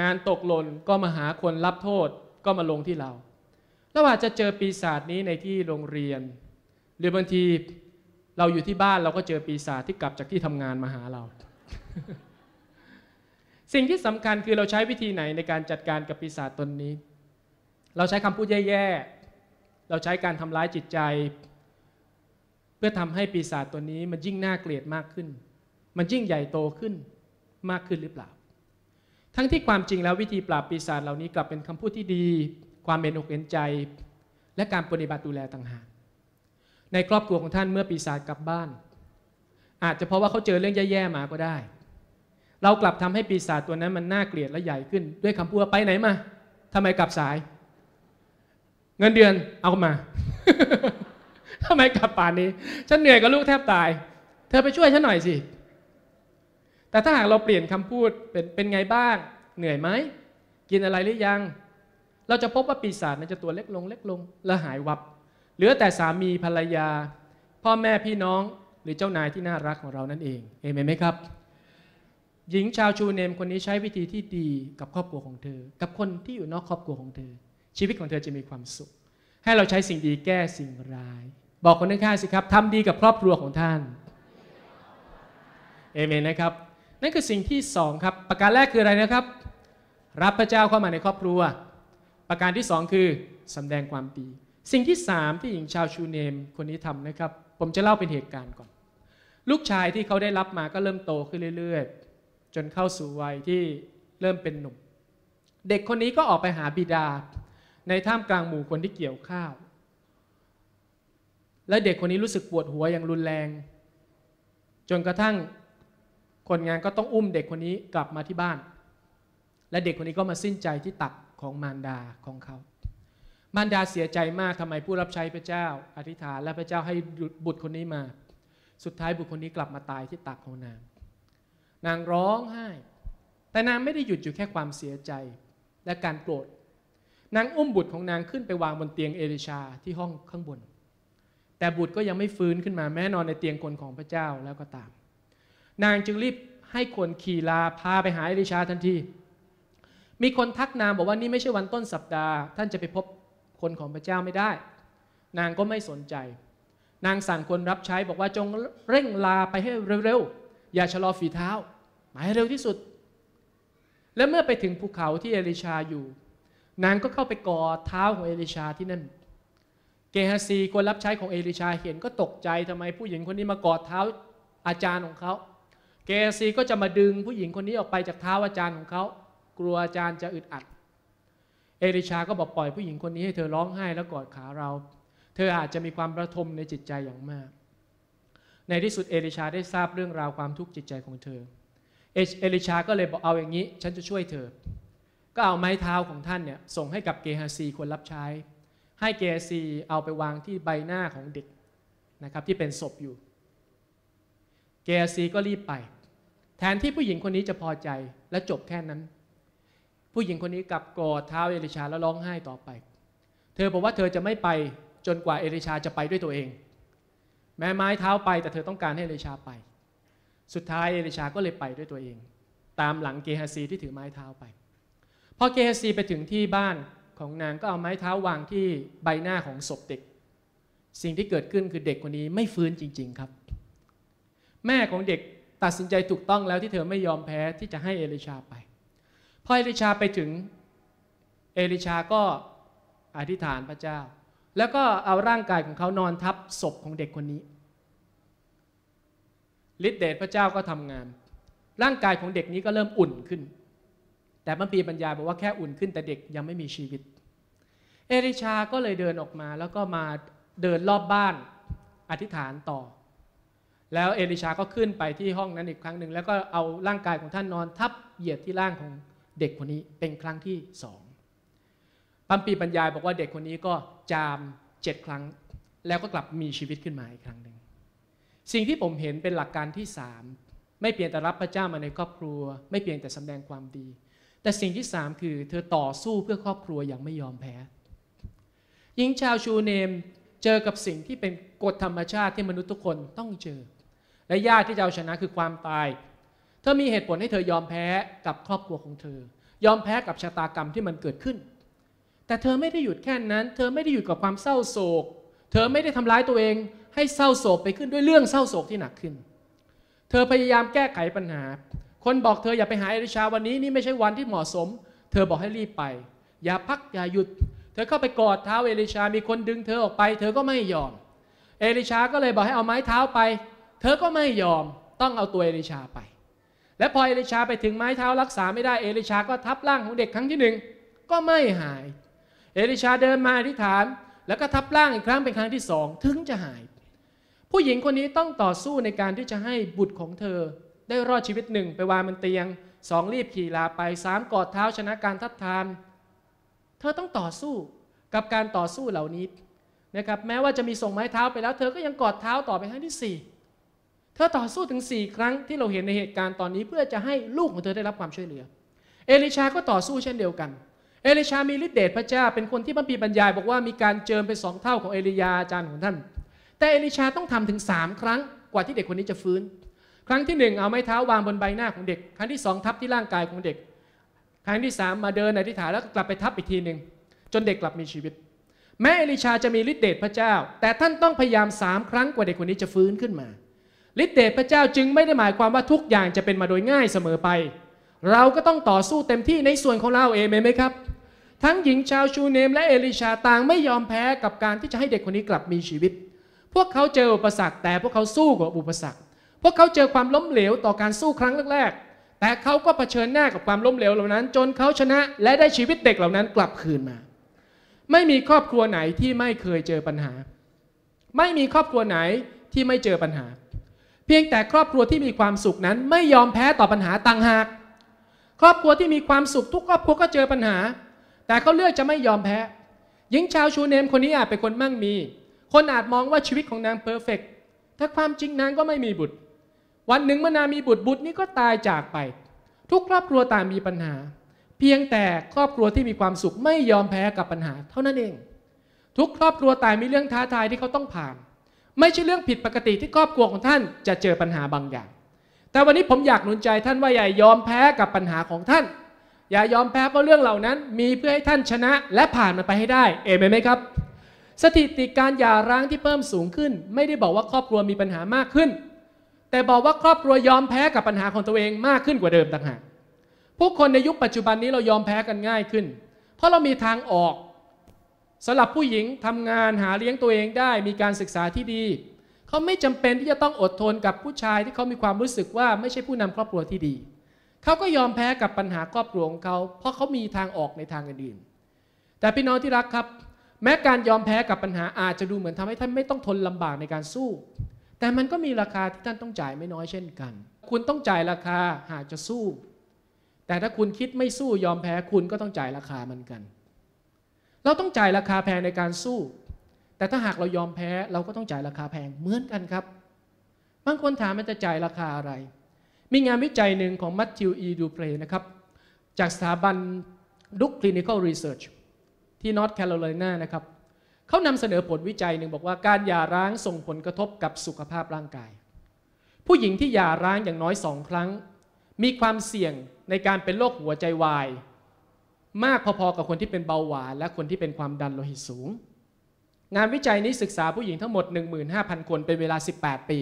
งานตกหล่นก็มาหาคนรับโทษก็มาลงที่เราเราอาจจะเจอปีศาจนี้ในที่โรงเรียนหรือบางทีเราอยู่ที่บ้านเราก็เจอปีศาจที่กลับจากที่ทำงานมาหาเรา สิ่งที่สำคัญคือเราใช้วิธีไหนในการจัดการกับปีศาจตนนี้เราใช้คำพูดแย่ๆเราใช้การทำร้ายจิตใจเพื่อทำให้ปีศาจตัวนี้มันยิ่งน่าเกลียดมากขึ้นมันยิ่งใหญ่โตขึ้นมากขึ้นหรือเปล่าทั้งที่ความจริงแล้ววิธีปราบปีศาจเหล่านี้กลับเป็นคำพูดที่ดีความเห็นอกเห็นใจและการปฏิบัติดูแลต่างหากในครอบครัวของท่านเมื่อปีศาจกลับบ้านอาจจะเพราะว่าเขาเจอเรื่องแย่ๆมาก็ได้เรากลับทำให้ปีศาจตัวนั้นมันน่าเกลียดและใหญ่ขึ้นด้วยคำพูดไปไหนมาทำไมกลับสายเงินเดือนเอามา ทำไมกลับป่านนี้ฉันเหนื่อยกับลูกแทบตายเธอไปช่วยฉันหน่อยสิแต่ถ้าหากเราเปลี่ยนคำพูดเป็นไงบ้างเหนื่อยไหมกินอะไรหรือยังเราจะพบว่าปีศาจนั้นจะตัวเล็กลงเล็กลงและหายวับเหลือแต่สามีภรรยาพ่อแม่พี่น้องหรือเจ้านายที่น่ารักของเรานั่นเองเอเมนไหมครับหญิงชาวชูเนมคนนี้ใช้วิธีที่ดีกับครอบครัวของเธอกับคนที่อยู่นอกครอบครัวของเธอชีวิตของเธอจะมีความสุขให้เราใช้สิ่งดีแก้สิ่งร้ายบอกคนข้างๆสิครับทำดีกับครอบครัวของท่านเอเมนนะครับนั่นคือสิ่งที่สองครับประการแรกคืออะไรนะครับรับพระเจ้าเข้ามาในครอบครัวประการที่สองคือสำแดงความดีสิ่งที่สามที่หญิงชาวชูเนมคนนี้ทำนะครับผมจะเล่าเป็นเหตุการณ์ก่อนลูกชายที่เขาได้รับมาก็เริ่มโตขึ้นเรื่อยๆจนเข้าสู่วัยที่เริ่มเป็นหนุ่มเด็กคนนี้ก็ออกไปหาบิดาในท่ามกลางหมู่คนที่เกี่ยวข้าวและเด็กคนนี้รู้สึกปวดหัวอย่างรุนแรงจนกระทั่งคนงานก็ต้องอุ้มเด็กคนนี้กลับมาที่บ้านและเด็กคนนี้ก็มาสิ้นใจที่ตักของมารดาของเขามารดาเสียใจมากทำไมผู้รับใช้พระเจ้าอธิษฐานและพระเจ้าให้บุตรคนนี้มาสุดท้ายบุตรคนนี้กลับมาตายที่ตักของนางนางร้องไห้แต่นางไม่ได้หยุดอยู่แค่ความเสียใจและการโกรธนางอุ้มบุตรของนางขึ้นไปวางบนเตียงเอลิชาที่ห้องข้างบนแต่บุตรก็ยังไม่ฟื้นขึ้นมาแม้นอนในเตียงคนของพระเจ้าแล้วก็ตามนางจึงรีบให้คนขี่ลาพาไปหาเอลิชาทันทีมีคนทักนางบอกว่านี่ไม่ใช่วันต้นสัปดาห์ท่านจะไปพบคนของพระเจ้าไม่ได้นางก็ไม่สนใจนางสั่งคนรับใช้บอกว่าจงเร่งลาไปให้เร็วๆอย่าชะลอฝีเท้าไปให้เร็วที่สุดและเมื่อไปถึงภูเขาที่เอลิชาอยู่นางก็เข้าไปกอดเท้าของเอลิชาที่นั่นเกฮาซีคนรับใช้ของเอลิชาเห็นก็ตกใจทำไมผู้หญิงคนนี้มากอดเท้าอาจารย์ของเขาเกฮาซีก็จะมาดึงผู้หญิงคนนี้ออกไปจากเท้าอาจารย์ของเขากลัวอาจารย์จะอึดอัดเอลิชาก็บอกปล่อยผู้หญิงคนนี้ให้เธอร้องไห้แล้วกอดขาเราเธออาจจะมีความระทมในจิตใจอย่างมากในที่สุดเอลิชาได้ทราบเรื่องราวความทุกข์จิตใจของเธอเอลิชาก็เลยบอกเอาอย่างนี้ฉันจะช่วยเธอก็เอาไม้เท้าของท่านเนี่ยส่งให้กับเกฮาซีคนรับใช้ให้เกฮาซีเอาไปวางที่ใบหน้าของเด็กนะครับที่เป็นศพอยู่เกฮาซีก็รีบไปแทนที่ผู้หญิงคนนี้จะพอใจและจบแค่นั้นผู้หญิงคนนี้กลับกอดเท้าเอลิชาแล้วร้องไห้ต่อไปเธอบอกว่าเธอจะไม่ไปจนกว่าเอลิชาจะไปด้วยตัวเองแม้ไม้เท้าไปแต่เธอต้องการให้เอลิชาไปสุดท้ายเอลิชาก็เลยไปด้วยตัวเองตามหลังเกฮาซีที่ถือไม้เท้าไปพอเกฮาซีไปถึงที่บ้านของนางก็เอาไม้เท้าวางที่ใบหน้าของศพเด็กสิ่งที่เกิดขึ้นคือเด็กคนนี้ไม่ฟื้นจริงๆครับแม่ของเด็กตัดสินใจถูกต้องแล้วที่เธอไม่ยอมแพ้ที่จะให้เอลิชาไปพอเอลิชาไปถึงเอลิชาก็อธิษฐานพระเจ้าแล้วก็เอาร่างกายของเขานอนทับศพของเด็กคนนี้ฤทธิ์เดชพระเจ้าก็ทำงานร่างกายของเด็กนี้ก็เริ่มอุ่นขึ้นแต่พระคัมภีร์บรรยายบอกว่าแค่อุ่นขึ้นแต่เด็กยังไม่มีชีวิต เอลิชาก็เลยเดินออกมาแล้วก็มาเดินรอบบ้านอธิษฐานต่อแล้วเอลิชาก็ขึ้นไปที่ห้องนั้นอีกครั้งหนึ่งแล้วก็เอาร่างกายของท่านนอนทับเหยียดที่ร่างของเด็กคนนี้เป็นครั้งที่สองปัมปีบรรยายบอกว่าเด็กคนนี้ก็จาม7ครั้งแล้วก็กลับมีชีวิตขึ้นมาอีกครั้งหนึ่งสิ่งที่ผมเห็นเป็นหลักการที่3ไม่เพียงแต่รับพระเจ้ามาในครอบครัวไม่เพียงแต่แสดงความดีแต่สิ่งที่3คือเธอต่อสู้เพื่อครอบครัวอย่างไม่ยอมแพ้หญิงชาวชูเนมเจอกับสิ่งที่เป็นกฎธรรมชาติที่มนุษย์ทุกคนต้องเจอและยากที่จะเอาชนะคือความตายเธอมีเหตุผลให้เธอยอมแพ้กับครอบครัวของเธอยอมแพ้กับชะตากรรมที่มันเกิดขึ้นแต่เธอไม่ได้หยุดแค่นั้นเธอไม่ได้หยุดกับความเศร้าโศกเธอไม่ได้ทำร้ายตัวเองให้เศร้าโศกไปขึ้นด้วยเรื่องเศร้าโศกที่หนักขึ้นเธอพยายามแก้ไขปัญหาคนบอกเธออย่าไปหาเอลิชาวันนี้นี่ไม่ใช่วันที่เหมาะสมเธอบอกให้รีบไปอย่าพักอย่าหยุดเธอเข้าไปกอดเท้าเอลิชามีคนดึงเธอออกไปเธอก็ไม่ยอมเอลิชาก็เลยบอกให้เอาไม้เท้าไปเธอก็ไม่ยอมต้องเอาตัวเอลิชาไปและพอเอลิชาไปถึงไม้เท้ารักษาไม่ได้เอลิชาก็ทับร่างของเด็กครั้งที่หนึ่งก็ไม่หายเอลิชาเดินมาอธิษฐานแล้วก็ทับร่างอีกครั้งเป็นครั้งที่สองถึงจะหายผู้หญิงคนนี้ต้องต่อสู้ในการที่จะให้บุตรของเธอได้รอดชีวิต1ไปวางบนเตียง2รีบขี่ลาไป3กอดเท้าชนะการทัดทานเธอต้องต่อสู้กับการต่อสู้เหล่านี้นะครับแม้ว่าจะมีส่งไม้เท้าไปแล้วเธอก็ยังกอดเท้าต่อไปครั้งที่4เธอต่อสู้ถึง4ครั้งที่เราเห็นในเหตุการณ์ตอนนี้เพื่อจะให้ลูกของเธอได้รับความช่วยเหลือเอลิชาก็ต่อสู้เช่นเดียวกันเอลิชามีฤทธิ์เดชพระเจ้าเป็นคนที่พระบิดาบรรยายบอกว่ามีการเจิมเป็น2เท่าของเอลียาอาจารย์ของท่านแต่เอลิชาต้องทำถึง3ครั้งกว่าที่เด็กคนนี้จะฟื้นครั้งที่1เอาไม้เท้าวางบนใบหน้าของเด็กครั้งที่2ทับที่ร่างกายของเด็กครั้งที่3มาเดินอธิษฐานแล้วกลับไปทับอีกทีหนึ่งจนเด็กกลับมีชีวิตแม้เอลิชาจะมีฤทธิ์เดชพระเจ้าแต่ท่านต้องพยายาม3ครั้งกว่าเด็กคนนี้จะฟื้นขึ้นมาฤทธิ์เดชพระเจ้าจึงไม่ได้หมายความว่าทุกอย่างจะเป็นมาโดยง่ายเสมอไปเราก็ต้องต่อสู้เต็มที่ในส่วนของเราเองไหมครับทั้งหญิงชาวชูเนมและเอลิชาต่างไม่ยอมแพ้กับการที่จะให้เด็กคนนี้กลับมีชีวิตพวกเขาเจออุปสรรคแต่พวกเขาสู้กับอุปสรรคพวกเขาเจอความล้มเหลวต่อการสู้ครั้งแรกๆแต่เขาก็เผชิญหน้ากับความล้มเหลวเหล่านั้นจนเขาชนะและได้ชีวิตเด็กเหล่านั้นกลับคืนมาไม่มีครอบครัวไหนที่ไม่เคยเจอปัญหาไม่มีครอบครัวไหนที่ไม่เจอปัญหาเพียงแต่ครอบครัวที่มีความสุขนั้นไม่ยอมแพ้ต่อปัญหาต่างหากครอบครัวที่มีความสุขทุกครอบครัวก็เจอปัญหาแต่เขาเลือกจะไม่ยอมแพ้หญิงชาวชูเนมคนนี้อาจเป็นคนมั่งมีคนอาจมองว่าชีวิตของนางเพอร์เฟกต์แต่ความจริงนางก็ไม่มีบุตรวันหนึ่งเมื่อนางมีบุตรบุตรนี้ก็ตายจากไปทุกครอบครัวต่างมีปัญหาเพียงแต่ครอบครัวที่มีความสุขไม่ยอมแพ้กับปัญหาเท่านั้นเองทุกครอบครัวต่างมีเรื่องท้าทายที่เขาต้องผ่านไม่ใช่เรื่องผิดปกติที่ครอบครัวของท่านจะเจอปัญหาบางอย่างแต่วันนี้ผมอยากหนุนใจท่านว่าอย่ายอมแพ้กับปัญหาของท่านอย่ายอมแพ้เพราะเรื่องเหล่านั้นมีเพื่อให้ท่านชนะและผ่านมันไปให้ได้เอเมนไหมครับสถิติการหย่าร้างที่เพิ่มสูงขึ้นไม่ได้บอกว่าครอบครัวมีปัญหามากขึ้นแต่บอกว่าครอบครัวยอมแพ้กับปัญหาของตัวเองมากขึ้นกว่าเดิมต่างหากผู้คนในยุคปัจจุบันนี้เรายอมแพ้กันง่ายขึ้นเพราะเรามีทางออกสำหรับผู้หญิงทำงานหาเลี้ยงตัวเองได้มีการศึกษาที่ดีเขาไม่จำเป็นที่จะต้องอดทนกับผู้ชายที่เขามีความรู้สึกว่าไม่ใช่ผู้นำครอบครัวที่ดีเขาก็ยอมแพ้กับปัญหาครอบครัวของเขาเพราะเขามีทางออกในทางอื่นๆแต่พี่น้องที่รักครับแม้การยอมแพ้กับปัญหาอาจจะดูเหมือนทำให้ท่านไม่ต้องทนลำบากในการสู้แต่มันก็มีราคาที่ท่านต้องจ่ายไม่น้อยเช่นกันคุณต้องจ่ายราคาหากจะสู้แต่ถ้าคุณคิดไม่สู้ยอมแพ้คุณก็ต้องจ่ายราคาเหมือนกันเราต้องจ่ายราคาแพงในการสู้แต่ถ้าหากเรายอมแพ้เราก็ต้องจ่ายราคาแพงเหมือนกันครับบางคนถามมันจะจ่ายราคาอะไรมีงานวิจัยหนึ่งของมัทธิว อี ดูเพลนะครับจากสถาบันดุ๊กคลินิคอลรีเสิร์ชที่นอร์ทแคโรไลนานะครับเขานำเสนอผลวิจัยหนึ่งบอกว่าการหย่าร้างส่งผลกระทบกับสุขภาพร่างกายผู้หญิงที่หย่าร้างอย่างน้อย2ครั้งมีความเสี่ยงในการเป็นโรคหัวใจวายมากพอๆกับคนที่เป็นเบาหวานและคนที่เป็นความดันโลหิตสูงงานวิจัยนี้ศึกษาผู้หญิงทั้งหมด 15,000 คนเป็นเวลา18ปี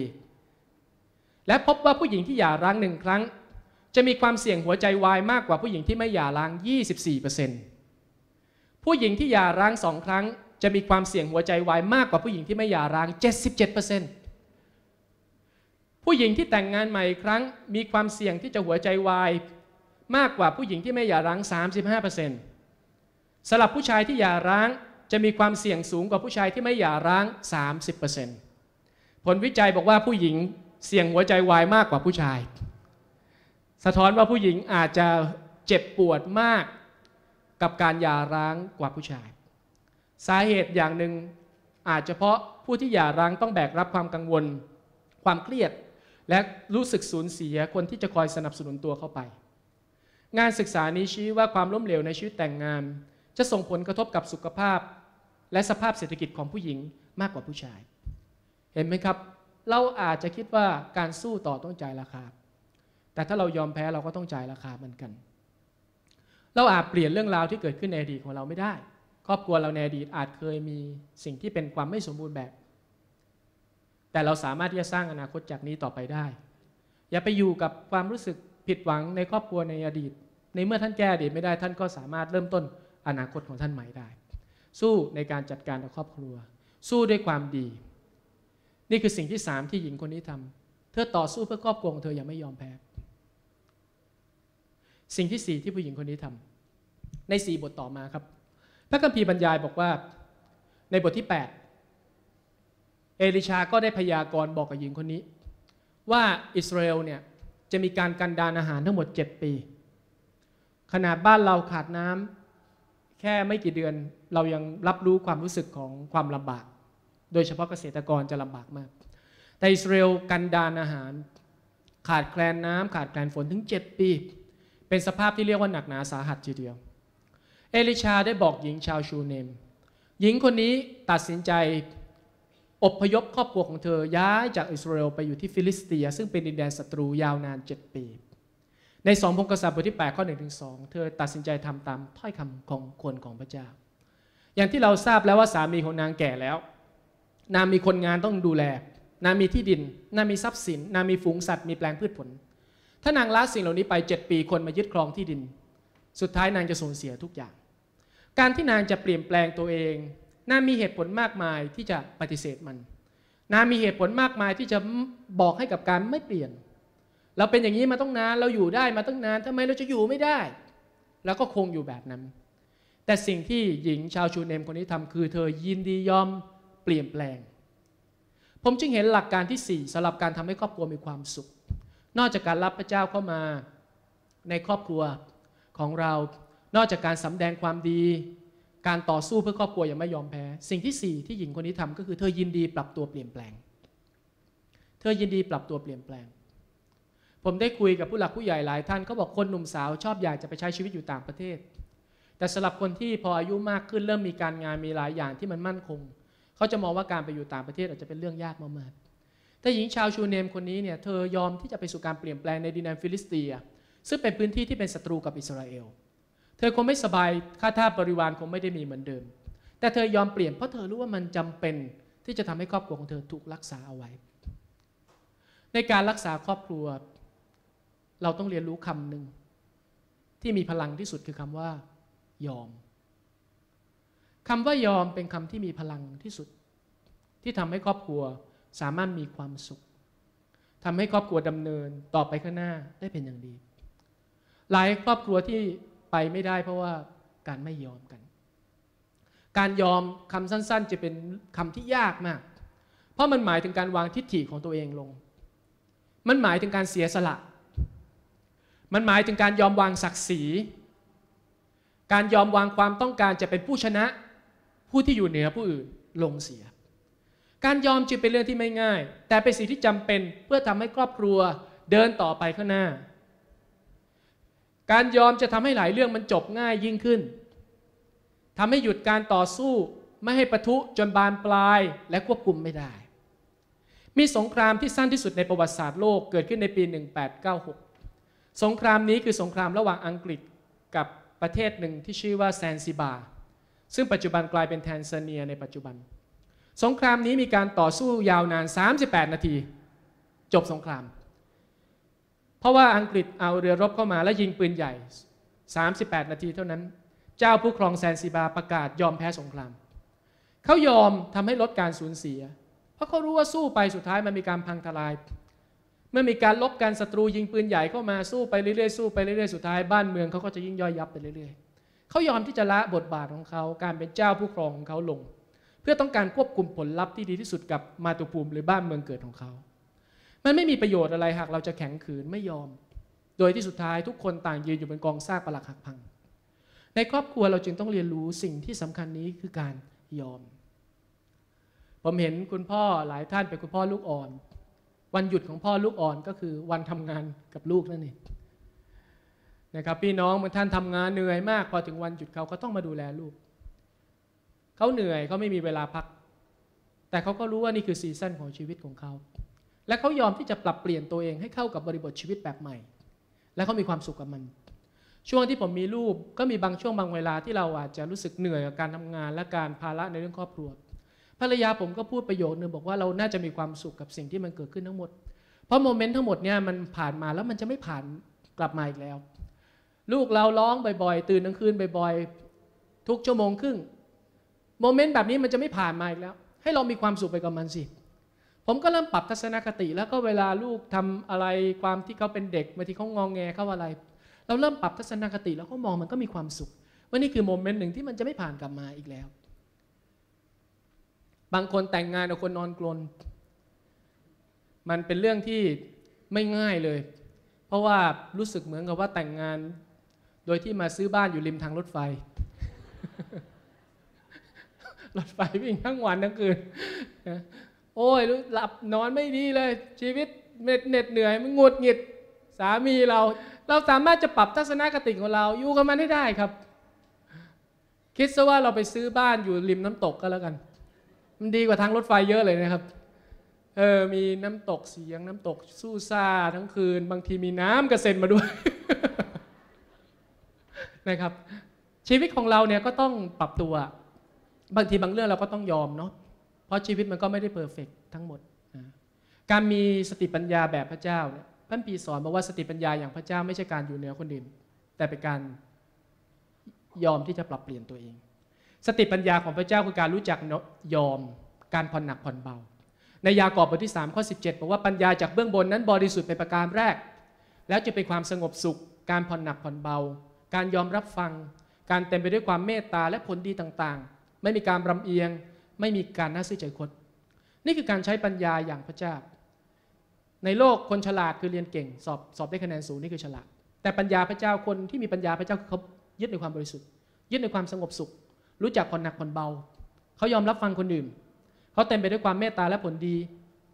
และพบว่าผู้หญิงที่หย่าร้าง1ครั้งจะมีความเสี่ยงหัวใจวายมากกว่าผู้หญิงที่ไม่หย่าร้าง 24% ผู้หญิงที่หย่าร้าง2ครั้งจะมีความเสี่ยงหัวใจวายมากกว่าผู้หญิงที่ไม่หย่าร้าง 77% ผู้หญิงที่แต่งงานใหม่อีกครั้งมีความเสี่ยงที่จะหัวใจวายมากกว่าผู้หญิงที่ไม่หย่าร้าง 35% สำหรับผู้ชายที่หย่าร้าง จะมีความเสี่ยงสูงกว่าผู้ชายที่ไม่หย่าร้าง 30% ผลวิจัยบอกว่าผู้หญิงเสี่ยงหัวใจวายมากกว่าผู้ชายสะท้อนว่าผู้หญิงอาจจะเจ็บปวดมากกับการหย่าร้างกว่าผู้ชายสาเหตุอย่างหนึ่งอาจจะเพราะผู้ที่หย่าร้างต้องแบกรับความกังวลความเครียดและรู้สึกสูญเสียคนที่จะคอยสนับสนุนตัวเข้าไปงานศึกษานี้ชี้ว่าความล้มเหลวในชีวิตแต่งงานจะส่งผลกระทบกับสุขภาพและสภาพเศรษฐกิจของผู้หญิงมากกว่าผู้ชายเห็นไหมครับเราอาจจะคิดว่าการสู้ต่อต้องจ่ายราคาแต่ถ้าเรายอมแพ้เราก็ต้องจ่ายราคาเหมือนกันเราอาจเปลี่ยนเรื่องราวที่เกิดขึ้นในอดีตของเราไม่ได้ครอบครัวเราในอดีตอาจเคยมีสิ่งที่เป็นความไม่สมบูรณ์แบบแต่เราสามารถที่จะสร้างอนาคตจากนี้ต่อไปได้อย่าไปอยู่กับความรู้สึกผิดหวังในครอบครัวในอดีตในเมื่อท่านแก้อดีตไม่ได้ท่านก็สามารถเริ่มต้นอนาคตของท่านใหม่ได้สู้ในการจัดการกับครอบครัวสู้ด้วยความดีนี่คือสิ่งที่สามที่หญิงคนนี้ทำเธอต่อสู้เพื่อครอบครัวของเธออย่างไม่ยอมแพ้สิ่งที่สี่ที่ผู้หญิงคนนี้ทำใน4บทต่อมาครับพระคัมภีร์บรรยายบอกว่าในบทที่8เอลิชาก็ได้พยากรณ์บอกกับหญิงคนนี้ว่าอิสราเอลเนี่ยจะมีการกันดารอาหารทั้งหมด7 ปีขนาดบ้านเราขาดน้ำแค่ไม่กี่เดือนเรายังรับรู้ความรู้สึกของความลำบากโดยเฉพาะเกษตรกรจะลำบากมากแต่อิสราเอลกันดารอาหารขาดแคลนน้ำขาดแคลนฝนถึง7 ปีเป็นสภาพที่เรียกว่าหนักหนาสาหัสทีเดียวเอลิชาได้บอกหญิงชาวชูเนมหญิงคนนี้ตัดสินใจอพยพครอบครัวของเธอย้ายจากอิสราเอลไปอยู่ที่ฟิลิสเตียซึ่งเป็นดินแดนศัตรูยาวนาน7 ปีใน2 พงศาวดาร บทที่ 8 ข้อ 1-2เธอตัดสินใจทำตามถ้อยคำของคนของพระเจ้าอย่างที่เราทราบแล้วว่าสามีของนางแก่แล้วนางมีคนงานต้องดูแลนางมีที่ดินนางมีทรัพย์สินนางมีฝูงสัตว์มีแปลงพืชผลถ้านางละสิ่งเหล่านี้ไป7 ปีคนมายึดครองที่ดินสุดท้ายนางจะสูญเสียทุกอย่างการที่นางจะเปลี่ยนแปลงตัวเองนางมีเหตุผลมากมายที่จะปฏิเสธมันนางมีเหตุผลมากมายที่จะบอกให้กับการไม่เปลี่ยนเราเป็นอย่างนี้มาตั้งนานเราอยู่ได้มาตั้งนานทำไมเราจะอยู่ไม่ได้แล้วก็คงอยู่แบบนั้นแต่สิ่งที่หญิงชาวชูเนมคนนี้ทำคือเธอยินดียอมเปลี่ยนแปลงผมจึงเห็นหลักการที่4สำหรับการทำให้ครอบครัวมีความสุขนอกจากการรับพระเจ้าเข้ามาในครอบครัวของเรานอกจากการสำแดงความดีการต่อสู้เพื่อครอบครัวอย่างไม่ยอมแพ้สิ่งที่4ที่หญิงคนนี้ทำก็คือเธอยินดีปรับตัวเปลี่ยนแปลงเธอยินดีปรับตัวเปลี่ยนแปลงผมได้คุยกับผู้หลักผู้ใหญ่หลายท่านเขาบอกคนหนุ่มสาวชอบอยากจะไปใช้ชีวิตอยู่ต่างประเทศแต่สำหรับคนที่พออายุมากขึ้นเริ่มมีการงานมีหลายอย่างที่มันมั่นคงเขาจะมองว่าการไปอยู่ต่างประเทศอาจจะเป็นเรื่องยากมากๆแต่หญิงชาวชูเนมคนนี้เนี่ยเธอยอมที่จะไปสู่การเปลี่ยนแปลงในดินแดนฟิลิสเตียซึ่งเป็นพื้นที่ที่เป็นศัตรูกับอิสราเอลเธอคงไม่สบายค่าทาสบริวารคงไม่ได้มีเหมือนเดิมแต่เธอยอมเปลี่ยนเพราะเธอรู้ว่ามันจำเป็นที่จะทำให้ครอบครัวของเธอถูกรักษาเอาไว้ในการรักษาครอบครัวเราต้องเรียนรู้คำหนึ่งที่มีพลังที่สุดคือคำว่ายอมคำว่ายอมเป็นคำที่มีพลังที่สุดที่ทำให้ครอบครัวสามารถมีความสุขทำให้ครอบครัวดำเนินต่อไปข้างหน้าได้เป็นอย่างดีหลายครอบครัวที่ไปไม่ได้เพราะว่าการไม่ยอมกันการยอมคำสั้นๆจะเป็นคำที่ยากมากเพราะมันหมายถึงการวางทิฐิของตัวเองลงมันหมายถึงการเสียสละมันหมายถึงการยอมวางศักดิ์ศรีการยอมวางความต้องการจะเป็นผู้ชนะผู้ที่อยู่เหนือผู้อื่นลงเสียการยอมจึงเป็นเรื่องที่ไม่ง่ายแต่เป็นสิ่งที่จำเป็นเพื่อทำให้ครอบครัวเดินต่อไปข้างหน้าการยอมจะทำให้หลายเรื่องมันจบง่ายยิ่งขึ้นทำให้หยุดการต่อสู้ไม่ให้ปะทุจนบานปลายและควบคุมไม่ได้มีสงครามที่สั้นที่สุดในประวัติศาสตร์โลกเกิดขึ้นในปี 1896 สงครามนี้คือสงครามระหว่างอังกฤษกับประเทศหนึ่งที่ชื่อว่าแซนซิบาร์ซึ่งปัจจุบันกลายเป็นแทนซาเนียในปัจจุบันสงครามนี้มีการต่อสู้ยาวนาน38 นาทีจบสงครามเพราะว่าอังกฤษเอาเรือรบเข้ามาและยิงปืนใหญ่38 นาทีเท่านั้นเจ้าผู้ครองแซนซิบาร์ประกาศยอมแพ้สงครามเขายอมทำให้ลดการสูญเสียเพราะเขารู้ว่าสู้ไปสุดท้ายมันมีการพังทลายเมื่อมีการลบกันศัตรูยิงปืนใหญ่เข้ามาสู้ไปเรื่อยๆสู้ไปเรื่อยๆสุดท้ายบ้านเมืองเขาก็จะยิ่งย่อยยับไปเรื่อยๆ เขายอมที่จะละบทบาทของเขาการเป็นเจ้าผู้ครองของเขาลงเพื่อต้องการควบคุมผลลัพธ์ที่ดีที่สุดกับมาตุภูมิหรือบ้านเมืองเกิดของเขามันไม่มีประโยชน์อะไรหากเราจะแข็งขืนไม่ยอมโดยที่สุดท้ายทุกคนต่างยืนอยู่บนกองซากปรักหักพังในครอบครัวเราจึงต้องเรียนรู้สิ่งที่สำคัญนี้คือการยอมผมเห็นคุณพ่อหลายท่านเป็นคุณพ่อลูกอ่อนวันหยุดของพ่อลูกอ่อนก็คือวันทำงานกับลูกนั่นเองนะครับพี่น้องบางท่านทำงานเหนื่อยมากพอถึงวันหยุดเขาก็ต้องมาดูแลลูกเขาเหนื่อยเขาไม่มีเวลาพักแต่เขาก็รู้ว่านี่คือซีซั่นของชีวิตของเขาและเขายอมที่จะปรับเปลี่ยนตัวเองให้เข้ากับบริบทชีวิตแบบใหม่และเขามีความสุขกับมันช่วงที่ผมมีลูกก็มีบางช่วงบางเวลาที่เราอาจจะรู้สึกเหนื่อยกับการทำงานและการภาระในเรื่องครอบครัวภรรยาผมก็พูดประโยคนึงบอกว่าเราน่าจะมีความสุขกับสิ่งที่มันเกิดขึ้นทั้งหมดเพราะโมเมนต์ทั้งหมดเนี่ยมันผ่านมาแล้วมันจะไม่ผ่านกลับมาอีกแล้วลูกเราร้องบ่อยๆตื่นกลางคืนบ่อยๆทุกชั่วโมงครึ่งโมเมนต์แบบนี้มันจะไม่ผ่านมาอีกแล้วให้เรามีความสุขไปกับมันสิผมก็เริ่มปรับทัศนคติแล้วก็เวลาลูกทำอะไรความที่เขาเป็นเด็กบางทีเขางองแงเขาอะไรเราเริ่มปรับทัศนคติแล้วก็มองมันก็มีความสุขว่านี่คือโมเมนต์หนึ่งที่มันจะไม่ผ่านกลับมาอีกแล้วบางคนแต่งงานกับคนนอนกลนมันเป็นเรื่องที่ไม่ง่ายเลยเพราะว่ารู้สึกเหมือนกับว่าแต่งงานโดยที่มาซื้อบ้านอยู่ริมทางรถไฟ รถไฟวิ่งทั้งวันทั้งคืน โอ้ยหลับนอนไม่ดีเลยชีวิตเหน็ดเหนื่อยมันหงุดหงิดสามีเราสามารถจะปรับทัศนคติของเราอยู่กับมันให้ได้ครับคิดซะว่าเราไปซื้อบ้านอยู่ริมน้ำตกก็แล้วกันมันดีกว่าทางรถไฟเยอะเลยนะครับมีน้ำตกเสียงน้ำตกสู้ซ่าทั้งคืนบางทีมีน้ำกระเซ็นมาด้วย นะครับชีวิตของเราเนี่ยก็ต้องปรับตัวบางทีบางเรื่องเราก็ต้องยอมเนาะเพราะชีวิตมันก็ไม่ได้เพอร์เฟกต์ทั้งหมดนะการมีสติปัญญาแบบพระเจ้าเนี่ยท่านปีสอนบอกว่าสติปัญญาอย่างพระเจ้าไม่ใช่การอยู่เหนือคนอื่นแต่เป็นการยอมที่จะปรับเปลี่ยนตัวเองสติปัญญาของพระเจ้าคือการรู้จักยอมการผ่อนหนักผ่อนเบาในยากอบบทที่3ข้อ17บอกว่าปัญญาจากเบื้องบนนั้นบริสุทธิ์เป็นประการแรกแล้วจะเป็นความสงบสุขการผ่อนหนักผ่อนเบาการยอมรับฟังการเต็มไปด้วยความเมตตาและผลดีต่างๆไม่มีการรำเอียงไม่มีการน่าซื่อใจคดนี่คือการใช้ปัญญาอย่างพระเจ้าในโลกคนฉลาดคือเรียนเก่งสอบได้คะแนนสูงนี่คือฉลาดแต่ปัญญาพระเจ้าคนที่มีปัญญาพระเจ้าคือเขายึดในความบริสุทธิ์ยึดในความสงบสุขรู้จักผ่อนหนักผ่อนเบาเขายอมรับฟังคนอื่นเขาเต็มไปด้วยความเมตตาและผลดี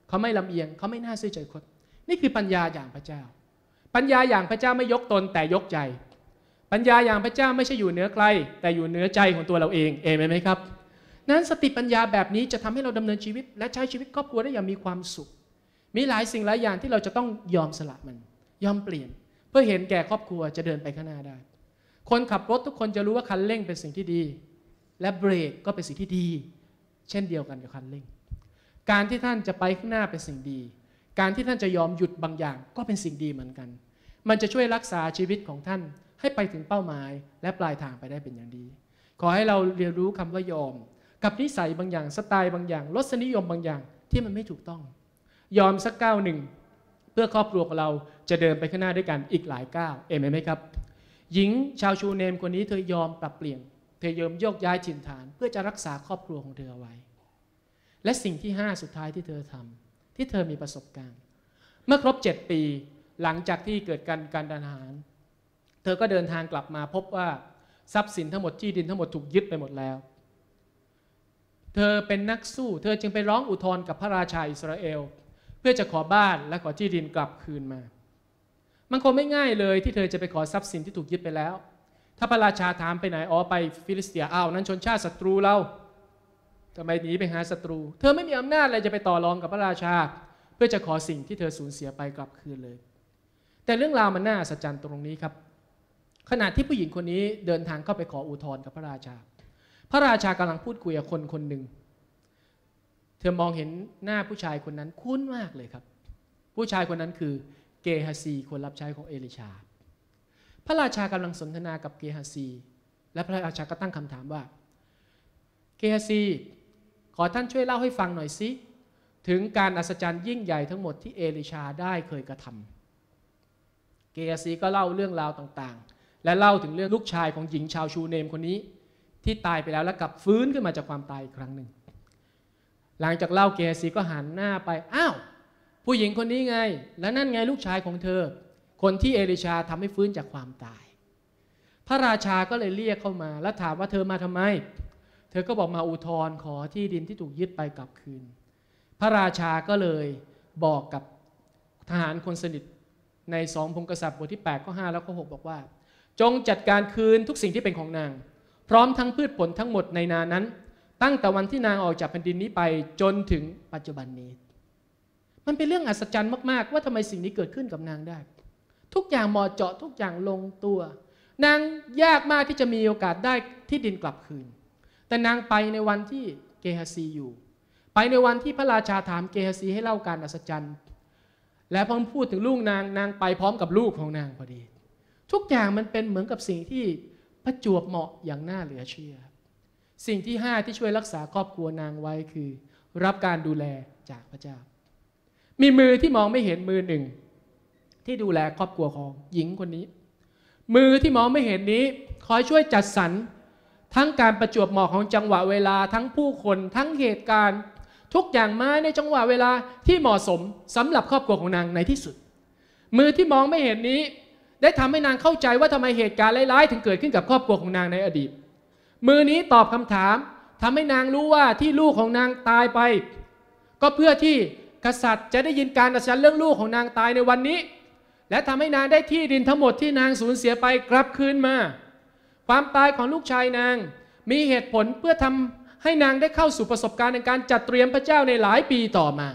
เขาไม่ลำเอียงเขาไม่น่าซื่อใจคดนี่คือปัญญาอย่างพระเจ้าปัญญาอย่างพระเจ้าไม่ยกตนแต่ยกใจปัญญาอย่างพระเจ้าไม่ใช่อยู่เหนือใครแต่อยู่เหนือใจของตัวเราเองเอเมนไหมครับนั้นสติปัญญาแบบนี้จะทำให้เราดำเนินชีวิตและใช้ชีวิตครอบครัวได้อย่างมีความสุขมีหลายสิ่งหลายอย่างที่เราจะต้องยอมสละมันยอมเปลี่ยนเพื่อเห็นแก่ครอบครัวจะเดินไปข้างหน้าได้คนขับรถทุกคนจะรู้ว่าคันเร่งเป็นสิ่งที่ดีและเบรกก็เป็นสิ่งที่ดีเช่นเดียวกันกับคันเร่งการที่ท่านจะไปข้างหน้าเป็นสิ่งดีการที่ท่านจะยอมหยุดบางอย่างก็เป็นสิ่งดีเหมือนกันมันจะช่วยรักษาชีวิตของท่านให้ไปถึงเป้าหมายและปลายทางไปได้เป็นอย่างดีขอให้เราเรียนรู้คำว่ายอมกับนิสัยบางอย่างสไตล์บางอย่างรสนิยมบางอย่างที่มันไม่ถูกต้องยอมสักก้าวหนึ่งเพื่อครอบครัวของเราจะเดินไปข้างหน้าด้วยกันอีกหลายก้าวเอเมนไหมครับหญิงชาวชูเนมคนนี้เธอยอมปรับเปลี่ยนเธอยอมโยกย้ายถิ่นฐานเพื่อจะรักษาครอบครัวของเธอเอาไว้และสิ่งที่5สุดท้ายที่เธอทำที่เธอมีประสบการณ์เมื่อครบ7ปีหลังจากที่เกิดการทหารเธอก็เดินทางกลับมาพบว่าทรัพย์สินทั้งหมดที่ดินทั้งหมดถูกยึดไปหมดแล้วเธอเป็นนักสู้เธอจึงไปร้องอุทธรณ์กับพระราชาอิสราเอลเพื่อจะขอบ้านและขอที่ดินกลับคืนมามันคงไม่ง่ายเลยที่เธอจะไปขอทรัพย์สินที่ถูกยึดไปแล้วถ้าพระราชาถามไปไหนอ๋อไปฟิลิสเตียอ้าวนั้นชนชาติศัตรูเราทำไมหนีไปหาศัตรูเธอไม่มีอำนาจอะไรจะไปต่อรองกับพระราชาเพื่อจะขอสิ่งที่เธอสูญเสียไปกลับคืนเลยแต่เรื่องราวมันน่าอัศจรรย์ตรงนี้ครับขณะที่ผู้หญิงคนนี้เดินทางเข้าไปขออุทธรณ์กับพระราชาพระราชากำลังพูดคุยกับคนคนหนึ่งเธอมองเห็นหน้าผู้ชายคนนั้นคุ้นมากเลยครับผู้ชายคนนั้นคือเกฮัซีคนรับใช้ของเอลิชาพระราชากำลังสนทนากับเกฮัซีและพระราชาก็ตั้งคำถามว่าเกฮัซีขอท่านช่วยเล่าให้ฟังหน่อยสิถึงการอัศจรรย์ยิ่งใหญ่ทั้งหมดที่เอลิชาได้เคยกระทำเกฮัซีก็เล่าเรื่องราวต่างๆ และเล่าถึงเรื่องลูกชายของหญิงชาวชูเนมคนนี้ที่ตายไปแล้วและกลับฟื้นขึ้นมาจากความตายอีกครั้งหนึ่งหลังจากเล่าเกฮาซีก็หันหน้าไปอ้าวผู้หญิงคนนี้ไงและนั่นไงลูกชายของเธอคนที่เอลิชาทำให้ฟื้นจากความตายพระราชาก็เลยเรียกเข้ามาและถามว่าเธอมาทำไมเธอก็บอกมาอุทธรณ์ขอที่ดินที่ถูกยึดไปกลับคืนพระราชาก็เลยบอกกับทหารคนสนิทใน2พงศ์กษัตริย์บทที่8ข้อ5และข้อ6บอกว่าจงจัดการคืนทุกสิ่งที่เป็นของนางพร้อมทั้งพืชผลทั้งหมดในนานั้นตั้งแต่วันที่นางออกจากแผ่นดินนี้ไปจนถึงปัจจุบันนี้มันเป็นเรื่องอัศจรรย์มากๆว่าทำไมสิ่งนี้เกิดขึ้นกับนางได้ทุกอย่างเหมาะเจาะทุกอย่างลงตัวนางยากมากที่จะมีโอกาสได้ที่ดินกลับคืนแต่นางไปในวันที่เกฮาซีอยู่ไปในวันที่พระราชาถามเกฮาซีให้เล่าการอัศจรรย์และพอพูดถึงลูกนางนางไปพร้อมกับลูกของนางพอดีทุกอย่างมันเป็นเหมือนกับสิ่งที่ประจวบเหมาะอย่างน่าเหลือเชื่อสิ่งที่5ที่ช่วยรักษาครอบครัวนางไว้คือรับการดูแลจากพระเจ้ามีมือที่มองไม่เห็นมือหนึ่งที่ดูแลครอบครัวของหญิงคนนี้มือที่มองไม่เห็นนี้คอยช่วยจัดสรรทั้งการประจวบเหมาะของจังหวะเวลาทั้งผู้คนทั้งเหตุการณ์ทุกอย่างมาในจังหวะเวลาที่เหมาะสมสำหรับครอบครัวของนางในที่สุดมือที่มองไม่เห็นนี้ได้ทำให้นางเข้าใจว่าทำไมเหตุการณ์ร้ายๆถึงเกิดขึ้นกับครอบครัวของนางในอดีตมือนี้ตอบคำถามทำให้นางรู้ว่าที่ลูกของนางตายไปก็เพื่อที่กษัตริย์จะได้ยินการอัศจรรย์เรื่องลูกของนางตายในวันนี้และทำให้นางได้ที่ดินทั้งหมดที่นางสูญเสียไปกลับคืนมาความตายของลูกชายนางมีเหตุผลเพื่อทำให้นางได้เข้าสู่ประสบการณ์ในการจัดเตรียมพระเจ้าในหลายปีต่อมา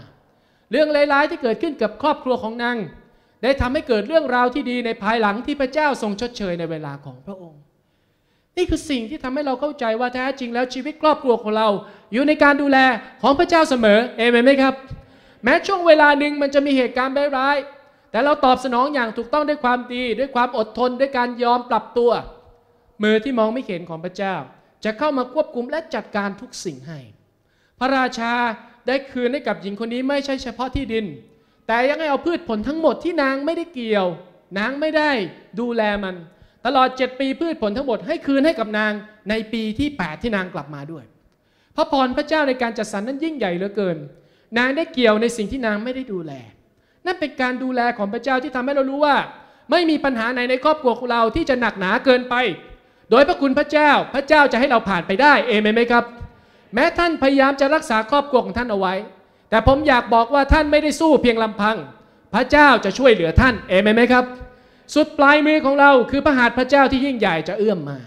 เรื่องร้ายๆที่เกิดขึ้นกับครอบครัวของนางได้ทำให้เกิดเรื่องราวที่ดีในภายหลังที่พระเจ้าทรงชดเชยในเวลาของพระองค์นี่คือสิ่งที่ทำให้เราเข้าใจว่าแท้จริงแล้วชีวิตครอบครัวของเราอยู่ในการดูแลของพระเจ้าเสมอเอเมนไหมครับแม้ช่วงเวลาหนึ่งมันจะมีเหตุการณ์ร้ายๆแต่เราตอบสนองอย่างถูกต้องด้วยความดีด้วยความอดทนด้วยการยอมปรับตัวมือที่มองไม่เห็นของพระเจ้าจะเข้ามาควบคุมและจัดการทุกสิ่งให้พระราชาได้คืนให้กับหญิงคนนี้ไม่ใช่เฉพาะที่ดินแต่ยังให้เอาพืชผลทั้งหมดที่นางไม่ได้เกี่ยวนางไม่ได้ดูแลมันตลอด7ปีพืชผลทั้งหมดให้คืนให้กับนางในปีที่8ที่นางกลับมาด้วยพระพรพระเจ้าในการจัดสรรนั้นยิ่งใหญ่เหลือเกินนางได้เกี่ยวในสิ่งที่นางไม่ได้ดูแลนั่นเป็นการดูแลของพระเจ้าที่ทำให้เรารู้ว่าไม่มีปัญหาไหนในครอบครัวของเราที่จะหนักหนาเกินไปโดยพระคุณพระเจ้าพระเจ้าจะให้เราผ่านไปได้เอเมนไหมครับแม้ท่านพยายามจะรักษาครอบครัวของท่านเอาไว้แต่ผมอยากบอกว่าท่านไม่ได้สู้เพียงลำพังพระเจ้าจะช่วยเหลือท่านเอเมนไหมครับสุดปลายมือของเราคือพระหัตถ์พระเจ้าที่ยิ่งใหญ่จะเอื้อมมา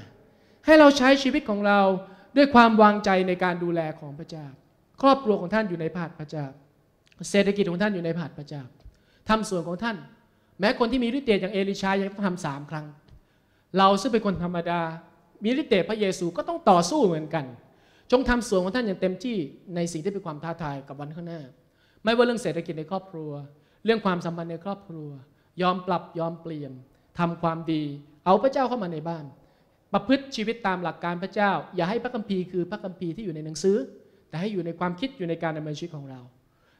ให้เราใช้ชีวิตของเราด้วยความวางใจในการดูแลของพระเจ้าครอบครัวของท่านอยู่ในพระหัตถ์พระเจ้าเศรษฐกิจของท่านอยู่ในพระหัตถ์พระเจ้าทำส่วนของท่านแม้คนที่มีฤทธิ์เดชอย่างเอลิชายังต้องทำ3ครั้งเราซึ่งเป็นคนธรรมดามีฤทธิ์เดชพระเยซูก็ต้องต่อสู้เหมือนกันจงทำส่วนของท่านอย่างเต็มที่ในสิ่งที่เป็นความท้าทายกับวันข้างหน้าไม่ว่าเรื่องเศรษฐกิจในครอบครัวเรื่องความสัมพันธ์ในครอบครัวยอมปรับยอมเปลี่ยนทำความดีเอาพระเจ้าเข้ามาในบ้านประพฤติชีวิตตามหลักการพระเจ้าอย่าให้พระคัมภีร์คือพระคัมภีร์ที่อยู่ในหนังสือแต่ให้อยู่ในความคิดอยู่ในการดำเนินชีวิตของเรา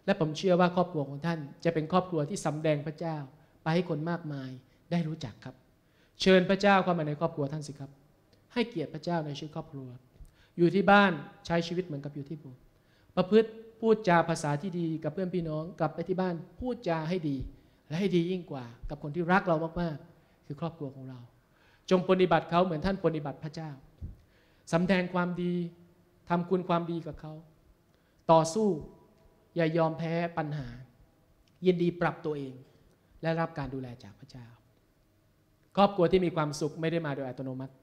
และผมเชื่อว่าครอบครัวของท่านจะเป็นครอบครัวที่สำแดงพระเจ้าไปให้คนมากมายได้รู้จักครับเชิญพระเจ้าเข้ามาในครอบครัวท่านสิครับให้เกียรติพระเจ้าในชีวิตครอบครัวอยู่ที่บ้านใช้ชีวิตเหมือนกับอยู่ที่โบสถ์ประพฤติพูดจาภาษาที่ดีกับเพื่อนพี่น้องกลับไปที่บ้านพูดจาให้ดีและให้ดียิ่งกว่ากับคนที่รักเรามากๆคือครอบครัวของเราจงปฏิบัติเขาเหมือนท่านปฏิบัติพระเจ้าสำแดงความดีทำคุณความดีกับเขาต่อสู้อย่ายอมแพ้ปัญหายินดีปรับตัวเองและรับการดูแลจากพระเจ้าครอบครัวที่มีความสุขไม่ได้มาโดยอัตโนมัติ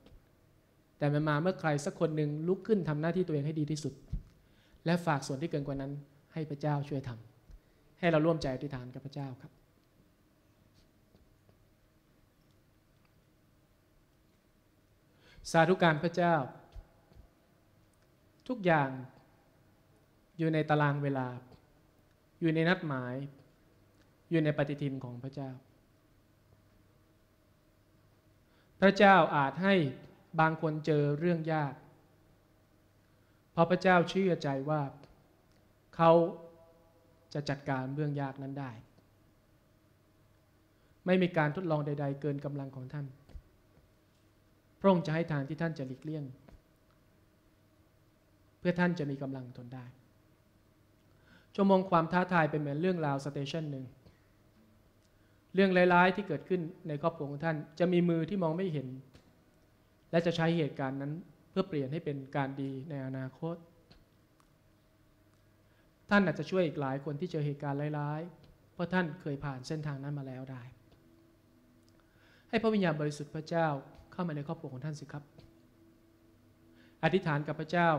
แต่มันมาเมื่อใครสักคนหนึ่งลุกขึ้นทำหน้าที่ตัวเองให้ดีที่สุดและฝากส่วนที่เกินกว่านั้นให้พระเจ้าช่วยทำให้เราร่วมใจอธิษฐานกับพระเจ้าครับสาธุการพระเจ้าทุกอย่างอยู่ในตารางเวลาอยู่ในนัดหมายอยู่ในปฏิทินของพระเจ้าพระเจ้าอาจให้บางคนเจอเรื่องยากเพราะพระเจ้าเชื่อใจว่าเขาจะจัดการเรื่องยากนั้นได้ไม่มีการทดลองใดๆเกินกำลังของท่าน ระองค์จะให้ทางที่ท่านจะหลีกเลี่ยงเพื่อท่านจะมีกำลังทนได้ชั่วโมงความท้าทายเป็นเหมือนเรื่องราวสเตชันหนึ่งเรื่องร้ายๆที่เกิดขึ้นในครอบครัวของท่านจะมีมือที่มองไม่เห็นและจะใช้เหตุการณ์นั้นเพื่อเปลี่ยนให้เป็นการดีในอนาคตท่านอาจจะช่วยอีกหลายคนที่เจอเหตุการณ์ร้ายๆเพราะท่านเคยผ่านเส้นทางนั้นมาแล้วได้ให้พระวิญญาณบริสุทธิ์พระเจ้าเข้ามาในครอบครัวของท่านสิครับอธิษฐานกับพระเจ้า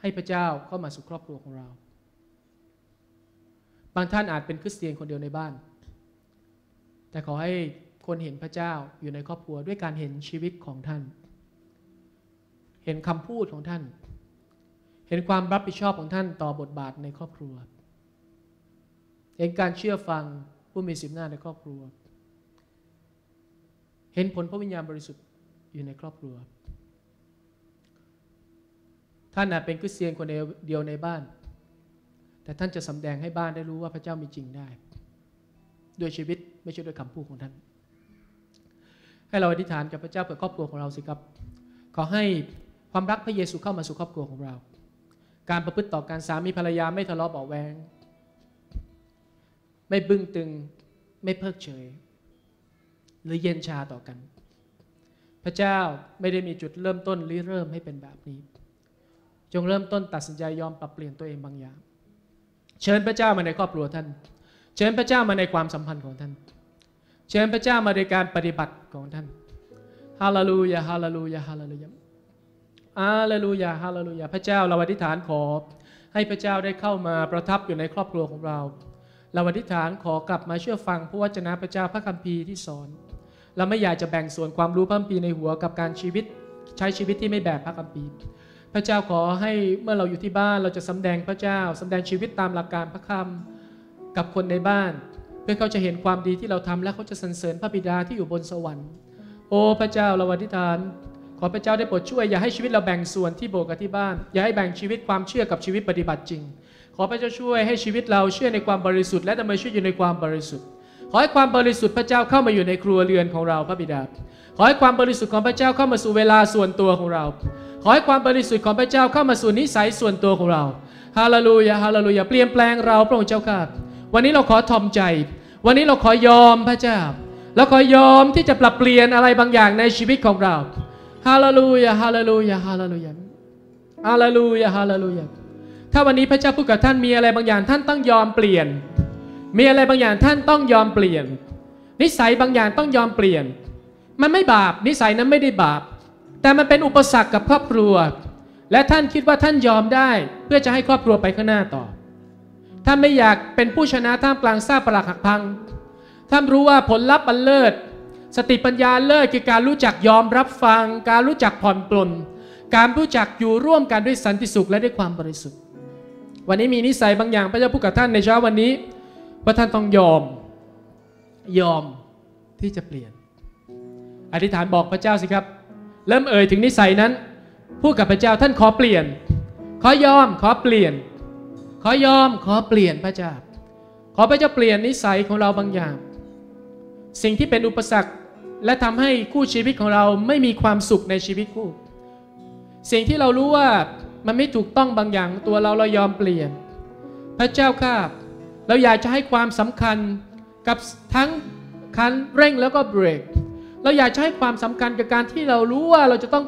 ให้พระเจ้าเข้ามาสู่ครอบครัวของเราบางท่านอาจเป็นคริสเตียนคนเดียวในบ้านแต่ขอให้คนเห็นพระเจ้าอยู่ในครอบครัวด้วยการเห็นชีวิตของท่านเห็นคำพูดของท่านเห็นความรับผิดชอบของท่านต่อบทบาทในครอบครัวเห็นการเชื่อฟังผู้มีศีลหน้าในครอบครัวเห็นผลพระวิญญาณบริสุทธิ์อยู่ในครอบครัวท่านอาจเป็นคริสเตียนคนเดียวในบ้านแต่ท่านจะสำแดงให้บ้านได้รู้ว่าพระเจ้ามีจริงได้ด้วยชีวิตไม่ใช่ด้วยคำพูดของท่านให้เราอธิษฐานกับพระเจ้าเพื่อครอบครัวของเราสิครับขอให้ความรักพระเยซูเข้ามาสู่ครอบครัวของเราการประพฤติต่อการสามีภรรยาไม่ทะเลาะเบาะแว้งไม่บึ้งตึงไม่เพิกเฉยหรือเย็นชาต่อกันพระเจ้าไม่ได้มีจุดเริ่มต้นริเริ่มให้เป็นแบบนี้จงเริ่มต้นตัดสินใจยอมปรับเปลี่ยนตัวเองบางอย่างเชิญพระเจ้ามาในครอบครัวท่านเชิญพระเจ้ามาในความสัมพันธ์ของท่านเชิญพระเจ้ามาในการปฏิบัติของท่านฮาเลลูยาฮาเลลูยาฮาเลลูยาฮาเลลูยาฮาเลลูยาพระเจ้าเราอธิษฐานขอให้พระเจ้าได้เข้ามาประทับอยู่ในครอบครัวของเราเราอธิษฐานขอกลับมาเชื่อฟังพระวจนะพระเจ้าพระคัมภีร์ที่สอนเราไม่อยากจะแบ่งส่วนความรู้พระคัมภีร์ในหัวกับการชีวิตใช้ชีวิตที่ไม่แบบพระคัมภีร์พระเจ้าขอให้เมื่อเราอยู่ที่บ้านเราจะสำแดงพระเจ้าสำแดงชีวิตตามหลักการพระคำกับคนในบ้านเพื่อเขาจะเห็นความดีที่เราทำและเขาจะสรรเสริญพระบิดาที่อยู่บนสวรรค์โอ้พระเจ้าเราอธิษฐานขอพระเจ้าได้โปรดช่วยอย่าให้ชีวิตเราแบ่งส่วนที่โบสถ์กับที่บ้านอย่าให้แบ่งชีวิตความเชื่อกับชีวิตปฏิบัติจริงขอพระเจ้าช่วยให้ชีวิตเราเชื่อในความบริสุทธิ์และดำเนินชีวิตอยู่ในความบริสุทธิ์ขอให้ความบริสุทธิ์พระเจ้าเข้ามาอยู่ในครัวเรือนของเราพระบิดาขอให้ความบริสุทธิ์ของพระเจ้าเข้ามาสู่เวลาส่วนตัวของเราขอให้ความบริสุทธิ์ของพระเจ้าเข้ามาสู่นิสัยส่วนตัวของเราฮาเลลูยาฮาเลลูยาเปลี่ยนแปลงเราพระองค์เจ้าข้าวันนี้เราขอทอมใจวันนี้เราขอยอมพระเจ้าเราขอยอมที่จะปรับเปลี่ยนอะไรบางอย่างในชีวิตของเราฮาเลลูยาฮาเลลูยาฮาเลลูยาฮาเลลูยาฮาเลลูยาถ้าวันนี้พระเจ้าพูดกับท่านมีอะไรบางอย่างท่านต้องยอมเปลี่ยนมีอะไรบางอย่างท่านต้องยอมเปลี่ยนนิสัยบางอย่างต้องยอมเปลี่ยนมันไม่บาปนิสัยนั้นไม่ได้บาปแต่มันเป็นอุปสรรคกับครอบครัวและท่านคิดว่าท่านยอมได้เพื่อจะให้ครอบครัวไปข้างหน้าต่อท่านไม่อยากเป็นผู้ชนะท่ามกลางซากปรักหักพังท่านรู้ว่าผลลัพธ์อันเลิศสติปัญญาเลิศคือการรู้จักยอมรับฟังการรู้จักผ่อนปลนการรู้จักอยู่ร่วมกันด้วยสันติสุขและด้วยความบริสุทธิ์วันนี้มีนิสัยบางอย่างพระเจ้าพูดกับท่านในเช้าวันนี้ว่าท่านต้องยอมที่จะเปลี่ยนอธิษฐานบอกพระเจ้าสิครับเริ่มเอ่ยถึงนิสัยนั้นพูดกับพระเจ้าท่านขอเปลี่ยนขอยอมขอเปลี่ยนขอยอมขอเปลี่ยนพระเจ้าขอพระเจ้าเปลี่ยนนิสัยของเราบางอย่างสิ่งที่เป็นอุปสรรคและทำให้คู่ชีวิตของเราไม่มีความสุขในชีวิตคู่สิ่งที่เรารู้ว่ามันไม่ถูกต้องบางอย่างตัวเรายอมเปลี่ยนพระเจ้าข้าเราอยากจะให้ความสำคัญกับทั้งคันเร่งแล้วก็เบรกเราอยากจะให้ความสำคัญกับการที่เรารู้ว่าเราจะต้อง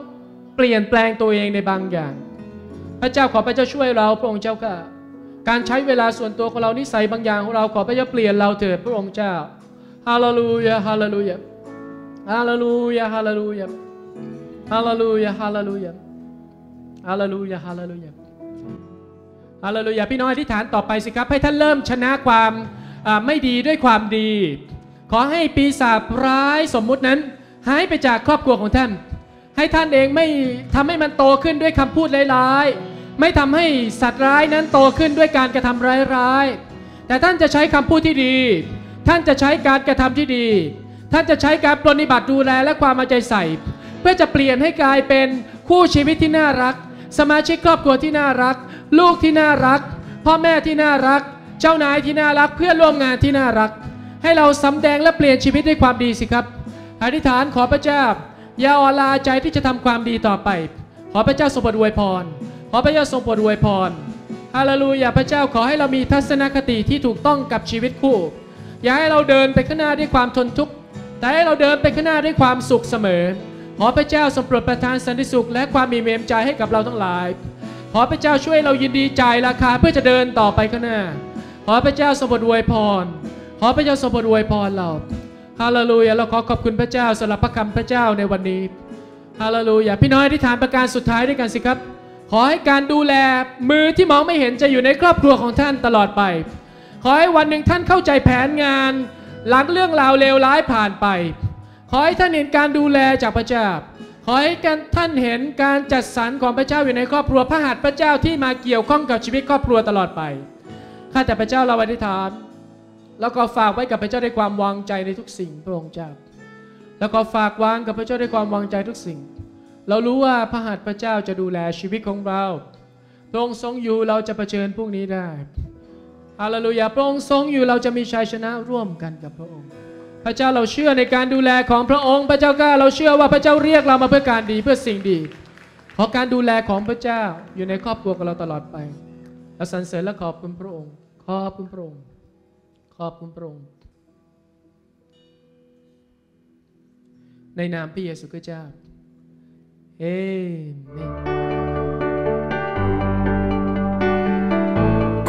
เปลี่ยนแปลงตัวเองในบางอย่างพระเจ้าขอพระเจ้าช่วยเราพระองค์เจ้าค่ะการใช้เวลาส่วนตัวของเรานิสัยบางอย่างของเราขอพระเจ้าเปลี่ยนเราเถิดพระองค์เจ้าฮาเลลูยาฮาเลลูยาฮาเลลูยาฮาเลลูยาฮาเลลูยาฮาเลลูยาฮาเลลูยาฮาเลลูยาฮาเลลูยาพี่น้องอธิษฐานต่อไปสิครับให้ท่านเริ่มชนะความไม่ดีด้วยความดีขอให้ปีศาจร้ายสมมุตินั้นหายไปจากครอบครัวของท่านให้ท่านเองไม่ทำให้มันโตขึ้นด้วยคำพูดร้ายๆไม่ทำให้สัตว์ร้ายนั้นโตขึ้นด้วยการกระทำร้ายๆแต่ท่านจะใช้คำพูดที่ดีท่านจะใช้การกระทำที่ดีท่านจะใช้การปฏิบัติดูแลและความเอาใจใส่เพื่อจะเปลี่ยนให้กลายเป็นคู่ชีวิตที่น่ารักสมาชิกครอบครัวที่น่ารักลูกที่น่ารักพ่อแม่ที่น่ารักเจ้านายที่น่ารักเพื่อนร่วมงานที่น่ารักให้เราสำแดงและเปลี่ยนชีวิตด้วยความดีสิครับอธิษฐานขอพระเจ้า อย่าอ่อนล้าใจที่จะทำความดีต่อไปขอพระเจ้าทรงโปรดอวยพรขอพระเจ้าทรงโปรดอวยพรฮาเลลูยาพระเจ้าขอให้เรามีทัศนคติที่ถูกต้องกับชีวิตคู่อย่าให้เราเดินไปข้างหน้าด้วยความทนทุกข์แต่ให้เราเดินไปข้างหน้าด้วยความสุขเสมอขอพระเจ้าทรงโปรดประทานสันติสุขและความมีเมตตาให้กับเราทั้งหลายขอพระเจ้าช่วยเรายินดีจ่ายราคาเพื่อจะเดินต่อไปข้างหน้าขอพระเจ้าทรงโปรดอวยพรขอพระเจ้าทรงโปรดอวยพรเราฮาเลลูยาเราขอขอบคุณพระเจ้าสำหรับพระคำพระเจ้าในวันนี้ฮาเลลูยาพี่น้อยอธิษฐานประการสุดท้ายด้วยกันสิครับขอให้การดูแลมือที่มองไม่เห็นจะอยู่ในครอบครัวของท่านตลอดไปขอให้วันหนึ่งท่านเข้าใจแผนงานหลังเรื่องราวเลวร้ายผ่านไปขอให้ท่านเห็นการดูแลจากพระเจ้าขอให้ท่านเห็นการจัดสรรของพระเจ้าอยู่ในครอบครัวพระหัตถ์พระเจ้าที่มาเกี่ยวข้องกับชีวิตครอบครัวตลอดไปข้าแต่พระเจ้าเราอธิษฐานแล้วก็ฝากไว้กับพระเจ้าด้วยความวางใจในทุกสิ่งพระองค์เจ้าแล้วก็ฝากวางกับพระเจ้าด้วยความวางใจทุกสิ่งเรารู้ว่าพระหัตถ์พระเจ้าจะดูแลชีวิตของเราพระองค์ทรงอยู่เราจะเผชิญพวกนี้ได้ฮาเลลูยาพระองค์ทรงอยู่เราจะมีชัยชนะร่วมกันกับพระองค์พระเจ้าเราเชื่อในการดูแลของพระองค์พระเจ้าข้าเราเชื่อว่าพระเจ้าเรียกเรามาเพื่อการดีเพื่อสิ่งดีขอการดูแลของพระเจ้าอยู่ในครอบครัวของเราตลอดไปเราสรรเสริญและขอบคุณพระองค์ขอบคุณพระองค์ขอบคุณพระองค์ในนามพระเยซูคริสต์เจ้าเอเมน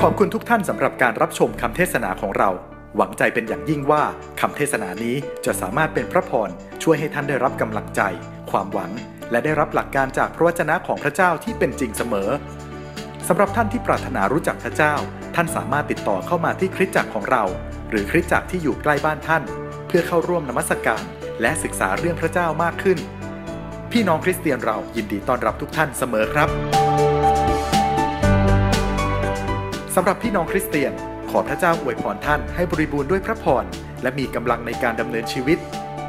ขอบคุณทุกท่านสำหรับการรับชมคำเทศนาของเราหวังใจเป็นอย่างยิ่งว่าคำเทศนานี้จะสามารถเป็นพระพรช่วยให้ท่านได้รับกำลังใจความหวังและได้รับหลักการจากพระวจนะของพระเจ้าที่เป็นจริงเสมอสำหรับท่านที่ปรารถนารู้จักพระเจ้าท่านสามารถติดต่อเข้ามาที่คริสตจักรของเราหรือคริสตจักรที่อยู่ใกล้บ้านท่านเพื่อเข้าร่วมนมัสการและศึกษาเรื่องพระเจ้ามากขึ้นพี่น้องคริสเตียนเรายินดีต้อนรับทุกท่านเสมอครับสำหรับพี่น้องคริสเตียนขอพระเจ้าอวยพรท่านให้บริบูรณ์ด้วยพระพรและมีกำลังในการดำเนินชีวิต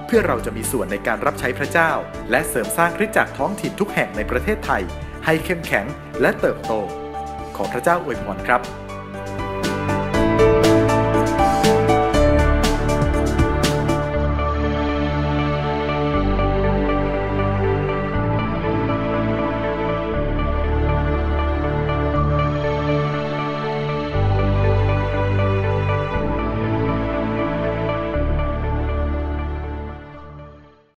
เพื่อเราจะมีส่วนในการรับใช้พระเจ้าและเสริมสร้างคริสตจักรท้องถิ่นทุกแห่งในประเทศไทยให้เข้มแข็งและเติบโตขอพระเจ้าอวยพรครับ